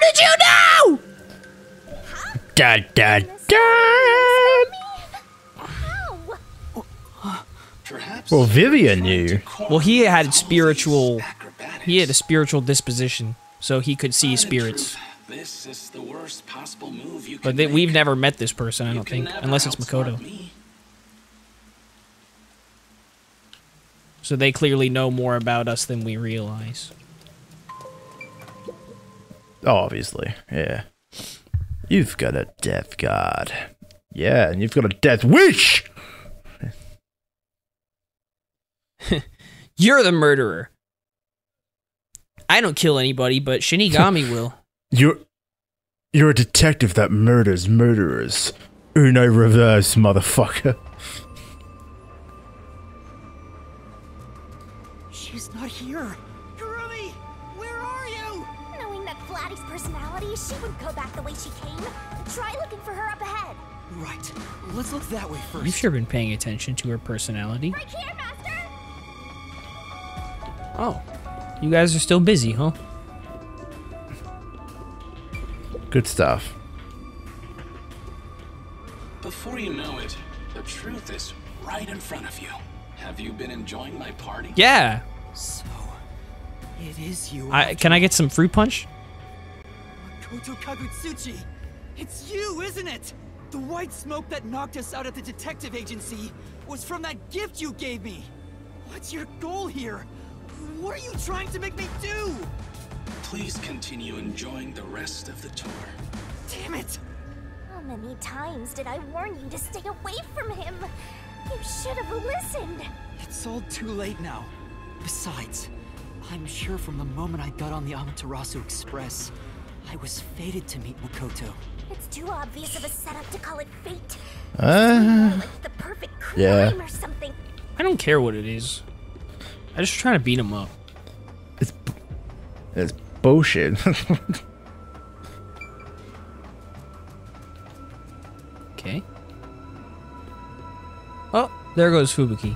did you know? Da da da. Perhaps. Well, Vivia knew. Well, he had spiritual. He had a spiritual disposition, so he could see spirits. This is the worst possible move you can make. We've never met this person, I don't think, unless it's Makoto. So they clearly know more about us than we realize. Oh, obviously, yeah. You've got a death god. Yeah, and you've got a death wish! You're the murderer. I don't kill anybody, but Shinigami will. You're a detective that murders murderers. Uno reverse, motherfucker. She's not here. Kurumi, where are you? Knowing that Flattie's personality, she wouldn't go back the way she came. Try looking for her up ahead. Right. Let's look that way first. You've sure been paying attention to her personality. Right here, Master! Oh. You guys are still busy, huh? Good stuff. Before you know it, the truth is right in front of you. Have you been enjoying my party? Yeah. So, it is you. Can I get some fruit punch? Makoto Kagutsuchi, it's you, isn't it? The white smoke that knocked us out at the detective agency was from that gift you gave me. What's your goal here? What are you trying to make me do? Please continue enjoying the rest of the tour. Damn it! How many times did I warn you to stay away from him? You should have listened. It's all too late now. Besides, I'm sure from the moment I got on the Amaterasu Express, I was fated to meet Makoto. It's too obvious of a setup to call it fate. Like the perfect crime or something. I don't care what it is. I just trying to beat him up. It's bullshit. Okay. Oh, there goes Fubuki.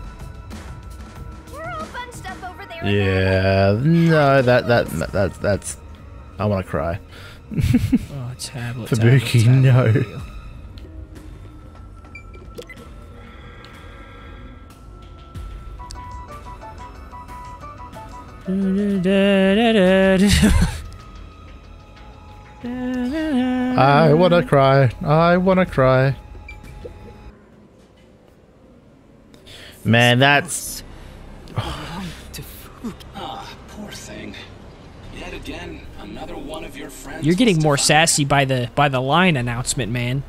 We're all bunched up over there. Yeah, no, that's I want to cry. Oh, tablet. Fubuki, tablet, no. Tablet. I wanna cry. I wanna cry. Man, that's. Oh. Ah, poor thing. Yet again, another one of your friends. You're getting more sassy by the line announcement, man.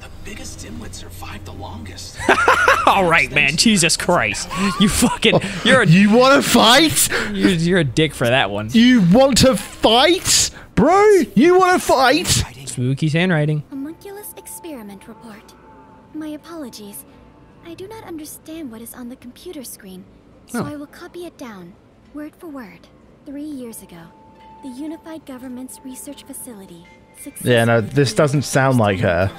The biggest dimwit survived the longest. All right, man. Jesus Christ. You fucking... You're a, you want to fight? You're a dick for that one. You want to fight? Bro, you want to fight? Fubuki's handwriting. Homunculus experiment report. My apologies. I do not understand what is on the computer screen, so I will copy it down, word for word. 3 years ago, the Unified Government's research facility... Yeah, no, this doesn't sound like her.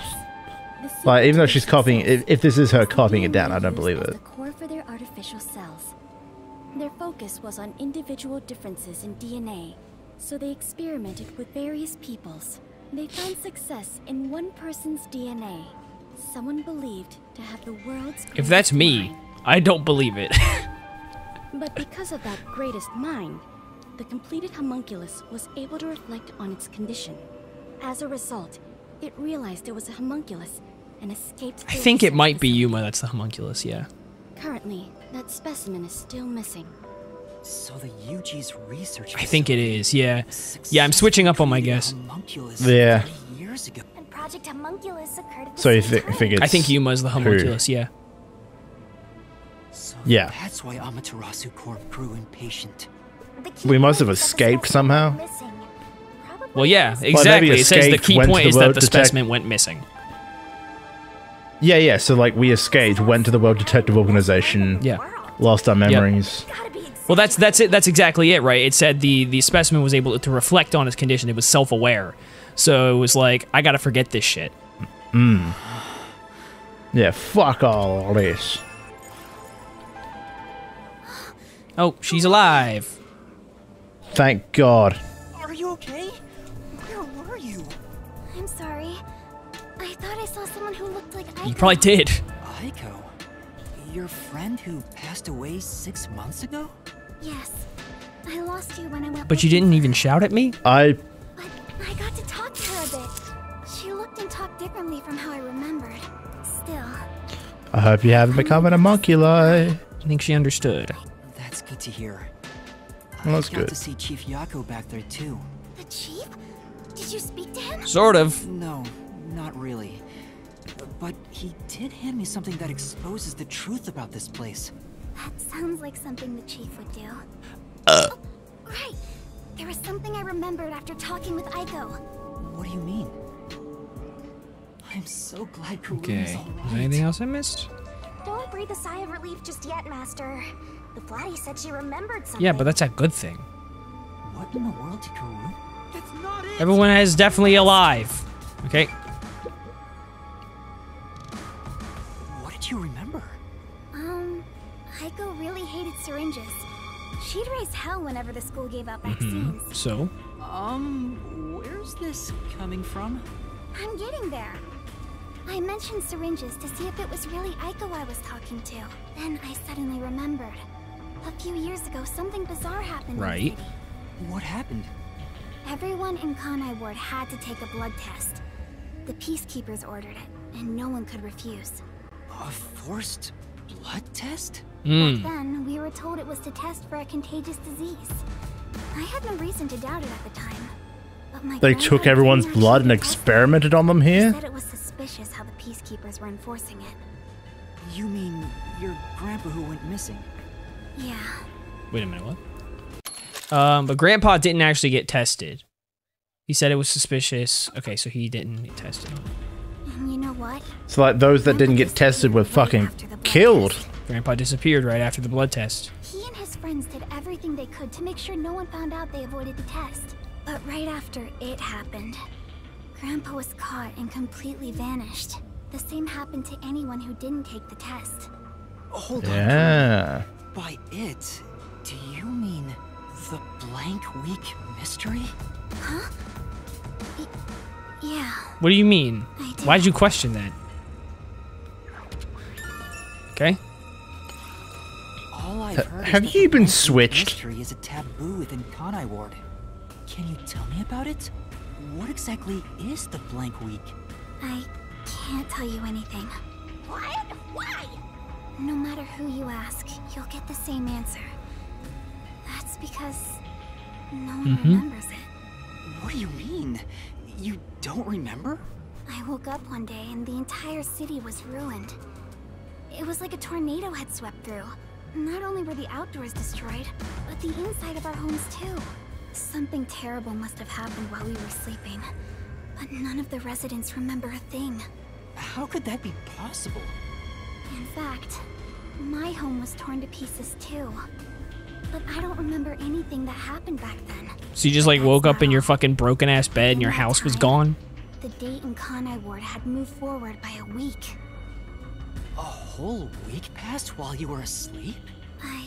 Like, even though she's copying, if this is her copying it down, I don't believe it. The core for their artificial cells. Their focus was on individual differences in DNA, so they experimented with various peoples. They found success in one person's DNA. Someone believed to have the world's... If that's me, I don't believe it. But because of that greatest mind, the completed homunculus was able to reflect on its condition. As a result, it realized it was a homunculus and escaped. I think it might be Yuma that's the homunculus, yeah. Currently, that specimen is still missing. So the UG's research. I think it is, yeah. Yeah, I'm switching up on my guess. Yeah. And Project Homunculus occurred at the same time. It's I think Yuma's the homunculus, yeah. So yeah. That's why Amaterasu Corp grew impatient. We must have escaped somehow. Well, yeah, exactly. It says the key point is that the specimen went missing. Yeah, yeah. So, like, we escaped, went to the World Detective Organization. Yeah. Lost our memories. Yep. Well, that's it. That's exactly it, right? It said the specimen was able to reflect on its condition. It was self-aware. So it was like, I gotta forget this shit. Mm. Yeah. Fuck all this. Oh, she's alive. Thank God. Are you okay? Sorry, I thought I saw someone who looked like Aiko. You probably did. Aiko? Your friend who passed away 6 months ago? Yes. I lost you when I went. But you didn't even shout at me? But I got to talk to her a bit. She looked and talked differently from how I remembered. Still. I hope you haven't become an homunculi. I think she understood. That's good to hear. Well, that's good. I got to see Chief Yako back there too. The chief? Did you speak to him? Sort of. No, not really. But he did hand me something that exposes the truth about this place. That sounds like something the chief would do. Oh, right. There was something I remembered after talking with Aiko. What do you mean? I'm so glad Kurumi's all right. Is there anything else I missed? Don't breathe a sigh of relief just yet, Master. The Vladdy said she remembered something. Yeah, but that's a good thing. What in the world did Kurumi? That's not it. Everyone is definitely alive. Okay. What did you remember? Aiko really hated syringes. She'd raise hell whenever the school gave out vaccines. Mm-hmm. So? Where's this coming from? I'm getting there. I mentioned syringes to see if it was really Aiko I was talking to. Then I suddenly remembered. A few years ago, something bizarre happened. Right. In the city. What happened? Everyone in Kanai Ward had to take a blood test. The peacekeepers ordered it, and no one could refuse. A forced blood test? Mm. Back then, we were told it was to test for a contagious disease. I had no reason to doubt it at the time. But my they took everyone's blood and experimented on them here? Said it was suspicious how the peacekeepers were enforcing it. You mean your grandpa who went missing? Yeah. Wait a minute, what? But Grandpa didn't actually get tested. He said it was suspicious. Okay, so he didn't get tested. And you know what? So like those that didn't get tested were fucking killed. Grandpa disappeared right after the blood test. He and his friends did everything they could to make sure no one found out they avoided the test. But right after it happened, Grandpa was caught and completely vanished. The same happened to anyone who didn't take the test. Hold on. Yeah. By it, do you mean... the Blank Week Mystery? Huh? Yeah. What do you mean? Why did you question that? Okay. All I've heard have you been switched? Mystery is a taboo within Kanai Ward. Can you tell me about it? What exactly is the Blank Week? I can't tell you anything. What? Why? No matter who you ask, you'll get the same answer. That's because no one remembers it. What do you mean? You don't remember? I woke up one day and the entire city was ruined. It was like a tornado had swept through. Not only were the outdoors destroyed, but the inside of our homes too. Something terrible must have happened while we were sleeping, but none of the residents remember a thing. How could that be possible? In fact, my home was torn to pieces too. But I don't remember anything that happened back then. So you just like woke up in your fucking broken ass bed and your house was gone? The date in Kanai Ward had moved forward by a week. A whole week passed while you were asleep? I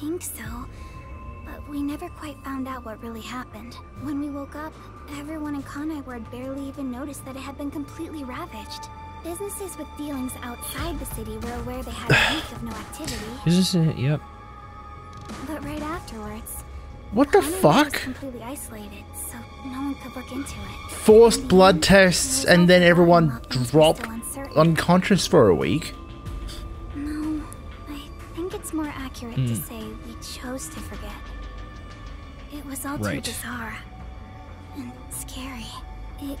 think so. But we never quite found out what really happened. When we woke up, everyone in Kanai Ward barely even noticed that it had been completely ravaged. Businesses with dealings outside the city were aware they had a week of no activity. Yep. But right afterwards, what the fuck? Completely isolated, so no one could look into it. Forced blood tests, and then everyone dropped unconscious for a week. No, I think it's more accurate to say we chose to forget. It was all too bizarre and scary. It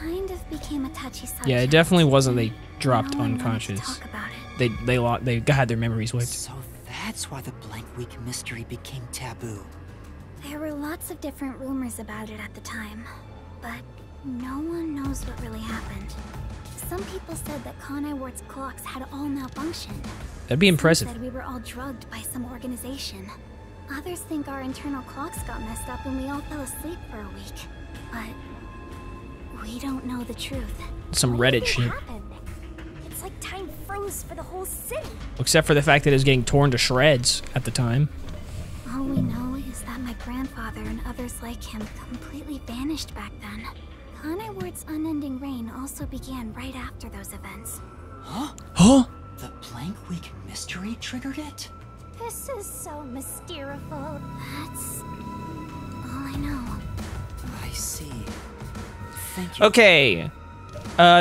kind of became a touchy subject. Yeah, it definitely wasn't. They dropped unconscious. Talk about it. They had their memories wiped. So that's why the Blank Week mystery became taboo. There were lots of different rumors about it at the time, but no one knows what really happened. Some people said that Kanai Ward's clocks had all malfunctioned. That'd be impressive. Some said we were all drugged by some organization. Others think our internal clocks got messed up and we all fell asleep for a week. But we don't know the truth. Some Reddit shit. It's like time froze for the whole city. Except for the fact that it was getting torn to shreds at the time. All we know is that my grandfather and others like him completely vanished back then. Kanai Ward's unending reign also began right after those events. Huh? Huh? The Blank Week mystery triggered it? This is so mysterious. That's all I know. I see. Thank you. Okay.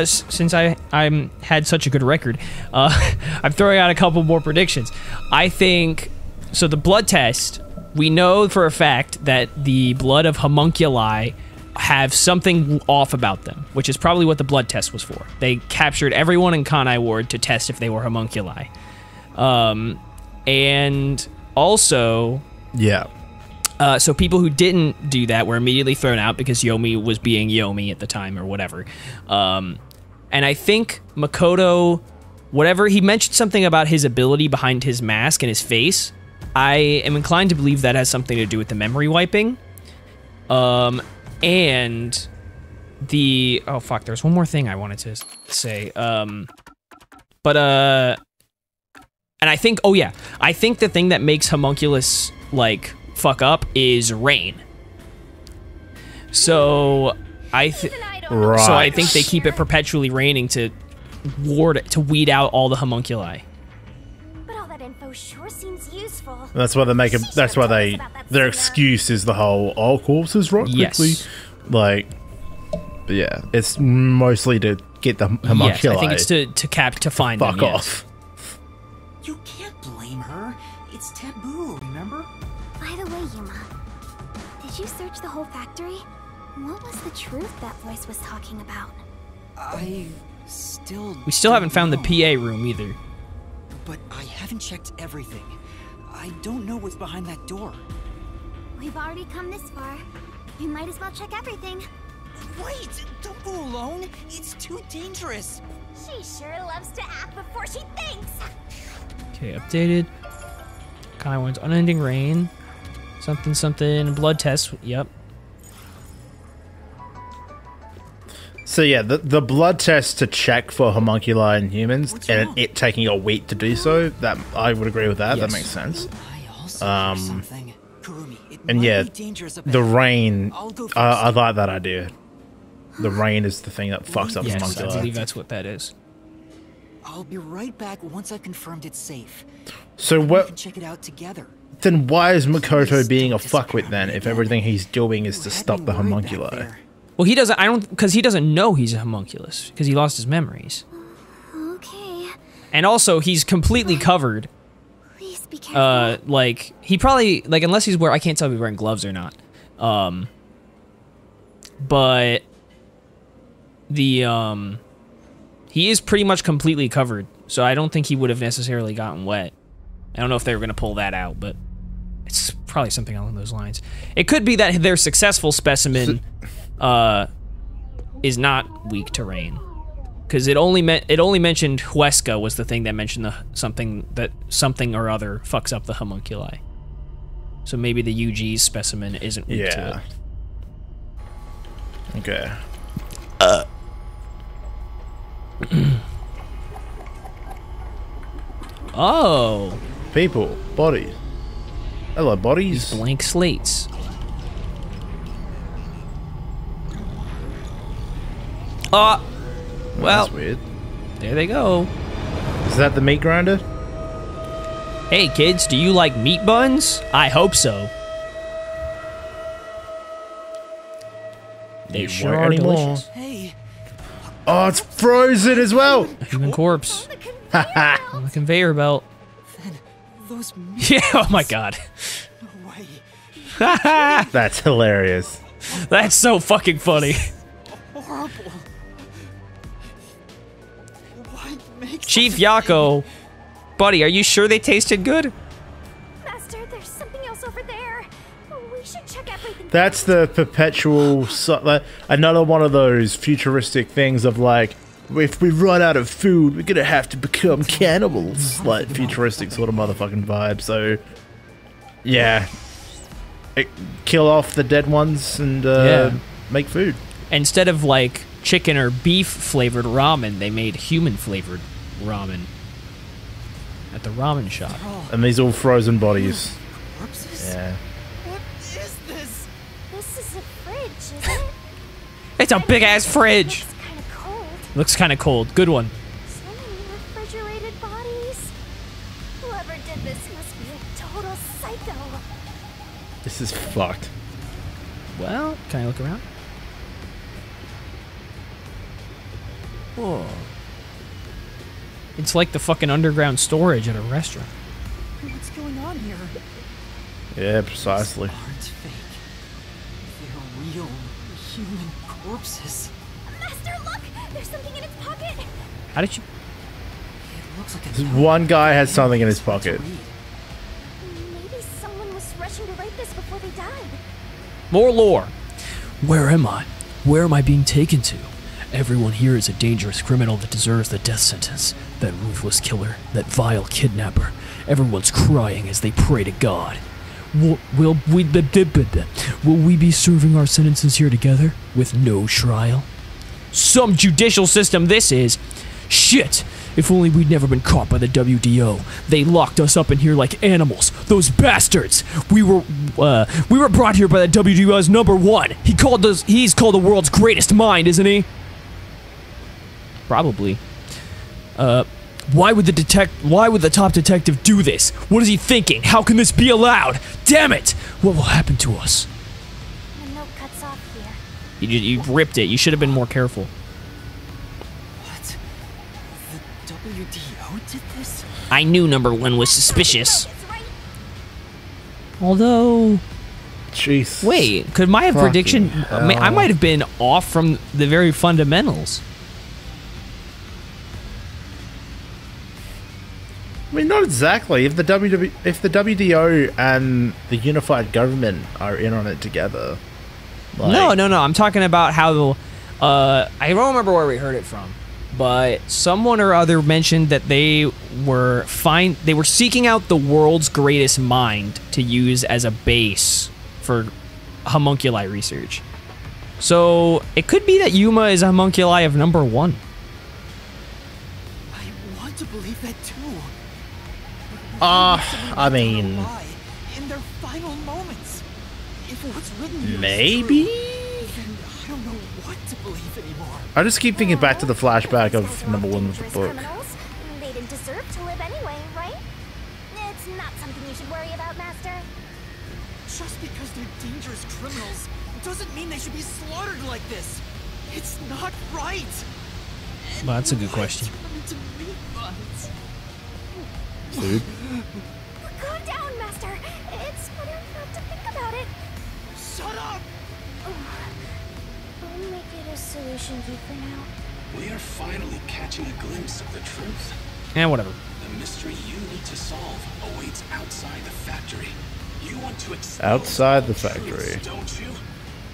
Since I'm had such a good record, I'm throwing out a couple more predictions. I think, so the blood test, we know for a fact that the blood of homunculi have something off about them, which is probably what the blood test was for. They captured everyone in Kanai Ward to test if they were homunculi. And also... yeah. So people who didn't do that were immediately thrown out because Yomi was being Yomi at the time or whatever. And I think Makoto, whatever, he mentioned something about his ability behind his mask and his face. I am inclined to believe that has something to do with the memory wiping. And the... oh, fuck, there's one more thing I wanted to say. And I think... oh, yeah. I think the thing that makes homunculus, like... fuck up is rain. So I think they keep it perpetually raining to ward to weed out all the homunculi. But all that info sure seems useful. That's why they make a, that's why they their excuse is the whole all corpses rot quickly. Like, yeah, it's mostly to get the homunculi. Yes, I think it's to find them. Fuck off. You can't blame her. It's taboo, remember? By the way, Yuma, did you search the whole factory? What was the truth that voice was talking about? We still haven't found the PA room either. But I haven't checked everything. I don't know what's behind that door. We've already come this far. You might as well check everything. Wait, don't go alone. It's too dangerous. She sure loves to act before she thinks. Okay, updated. Kanai Ward's unending reign. Something, something, blood test. Yep. So yeah, the blood test to check for homunculi in humans and it taking a week to do so. That I would agree with that. Yes. That makes sense. Kurumi, And yeah, the rain, I like that idea. The rain is the thing that fucks up the monster. Yes, I believe that's what that is. I'll be right back once I've confirmed it's safe. So what? Check it out together. Then why is Makoto being a fuckwit then, if everything he's doing is to stop the homunculi? Well, he doesn't, because he doesn't know he's a homunculus, because he lost his memories. Okay. And also, he's completely covered. Please be careful. Like, he probably, like, unless he's wearing, I can't tell if he's wearing gloves or not. But the, he is pretty much completely covered, so I don't think he would have necessarily gotten wet. I don't know if they were going to pull that out, but it's probably something along those lines. It could be that their successful specimen is not weak to rain, because it only mentioned Huesca was the thing that mentioned the something or other fucks up the homunculi. So maybe the UG's specimen isn't weak to it. Okay. Oh. People, bodies. Hello, bodies. These blank slates. Ah, well. That's weird. There they go. Is that the meat grinder? Hey, kids, do you like meat buns? I hope so. They sure are delicious. Hey. Oh, it's frozen as well. A human corpse. On the conveyor belt. Yeah, oh my god. No way. That's hilarious. That's so fucking funny. Horrible. What makes Chief Yako, buddy, are you sure they tasted good? Master, there's something else over there. We should check everything. That's the perpetual, another one of those futuristic things of like, if we run out of food, we're gonna have to become cannibals. Like, futuristic sort of motherfucking vibe, so... yeah. Kill off the dead ones and make food. Instead of, like, chicken or beef-flavored ramen, they made human-flavored ramen. At the ramen shop. And these all frozen bodies. Corpses? Yeah. What is this? This is a fridge, isn't it? It's a big-ass fridge! Looks kind of cold. Good one. So many refrigerated bodies. Whoever did this must be a total psycho. This is fucked. Well, can I look around? Whoa. It's like the fucking underground storage at a restaurant. What's going on here? Yeah, precisely. These aren't fake. They're real human corpses. Master, look! There's something in its pocket. How did you? It looks like one guy has something in his pocket. Maybe someone was rushing to write this before they died. More lore. Where am I? Where am I being taken to? Everyone here is a dangerous criminal that deserves the death sentence. That ruthless killer. That vile kidnapper. Everyone's crying as they pray to God. Will we be serving our sentences here together with no trial? Some judicial system this is. Shit, if only we'd never been caught by the WDO. They locked us up in here like animals, those bastards. We were brought here by the WDO's number one. He's called the world's greatest mind, isn't he? Probably. Why would the top detective do this? What is he thinking? How can this be allowed? Damn it! What will happen to us? You ripped it. You should have been more careful. What? The WDO did this? I knew number one was suspicious. Although... jeez. Wait, could my prediction... I might have been off from the very fundamentals. I mean, not exactly. If the WDO and the Unified Government are in on it together... like, no. I'm talking about how, I don't remember where we heard it from, but someone or other mentioned that they were seeking out the world's greatest mind to use as a base for homunculi research. So it could be that Yuma is a homunculi of number one. I want to believe that too. I mean, in their final moments. if what's written here maybe is true, then I don't know what to believe anymore. I just keep thinking back to the flashback of Number One with the book. They didn't deserve to live anyway, right? It's not something you should worry about, Master. Just because they're dangerous criminals doesn't mean they should be slaughtered like this. It's not right. Well, that's a good question. Dude. Calm down, Master. It's better not to think about it. Shut up! I'll make it a solution for now. We are finally catching a glimpse of the truth. Yeah, whatever. The mystery you need to solve awaits outside the factory. You want to outside the factory. Don't you?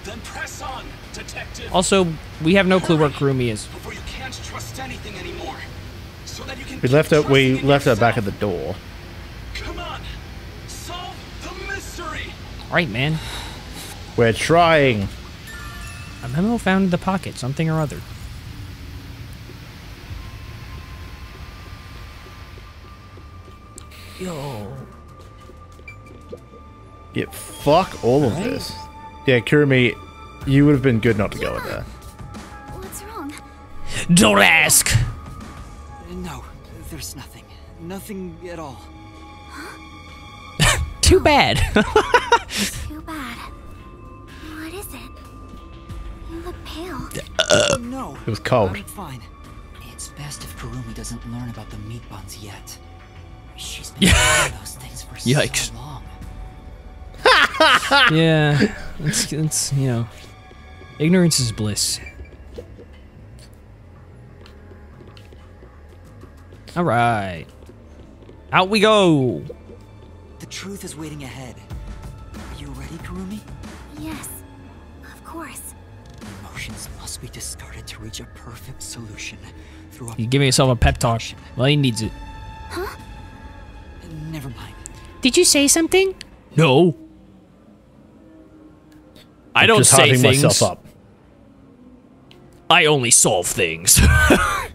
Then press on, detective. Also, we have no clue where Kurumi is. Before you can't trust anything anymore. So that you can we left her back at the door. Come on. Solve the mystery. All right, man. We're trying. A memo found in the pocket, something or other. Yo. Yeah, fuck all of this. Yeah, Kurumi, you would have been good not to go in there. What's wrong? Don't ask! No, there's nothing. Nothing at all. Huh? Too bad. Too bad. What is it? You look pale. No. It was cold. I'm fine. It's best if Kurumi doesn't learn about the meat buns yet. She's been doing those things for so long. Yeah, it's you know, ignorance is bliss. All right, out we go. The truth is waiting ahead. Are you ready, Kurumi? Yes, of course. Emotions must be discarded to reach a perfect solution. Through you give yourself a pep talk. Well, he needs it. Huh? Never mind. Did you say something? No. I don't say things. Myself up. I only solve things. I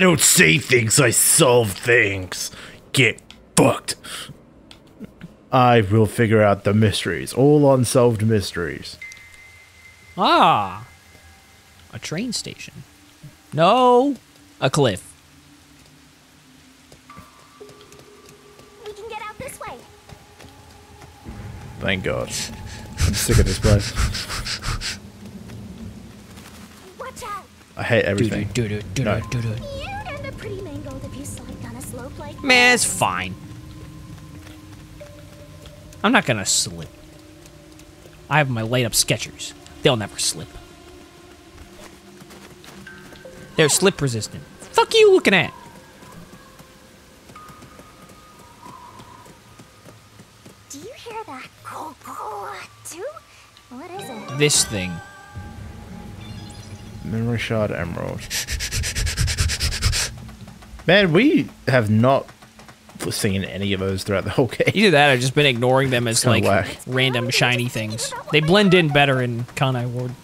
don't say things, I solve things. Get fucked. I will figure out the mysteries. All unsolved mysteries. Ah. A train station. No. A cliff. Thank God. I'm sick of this place. Watch out. I hate everything. No. You'd end up pretty mangled if you slide on a slope like that. Man, it's fine. I'm not gonna slip. I have my light up Skechers. They'll never slip. They're slip resistant. Fuck you looking at. What is it? This thing. Memory shard emerald. Man, we have not seen any of those throughout the whole game. Either that, I've just been ignoring them as like whack. Random shiny things. They blend in better in Kanai Ward.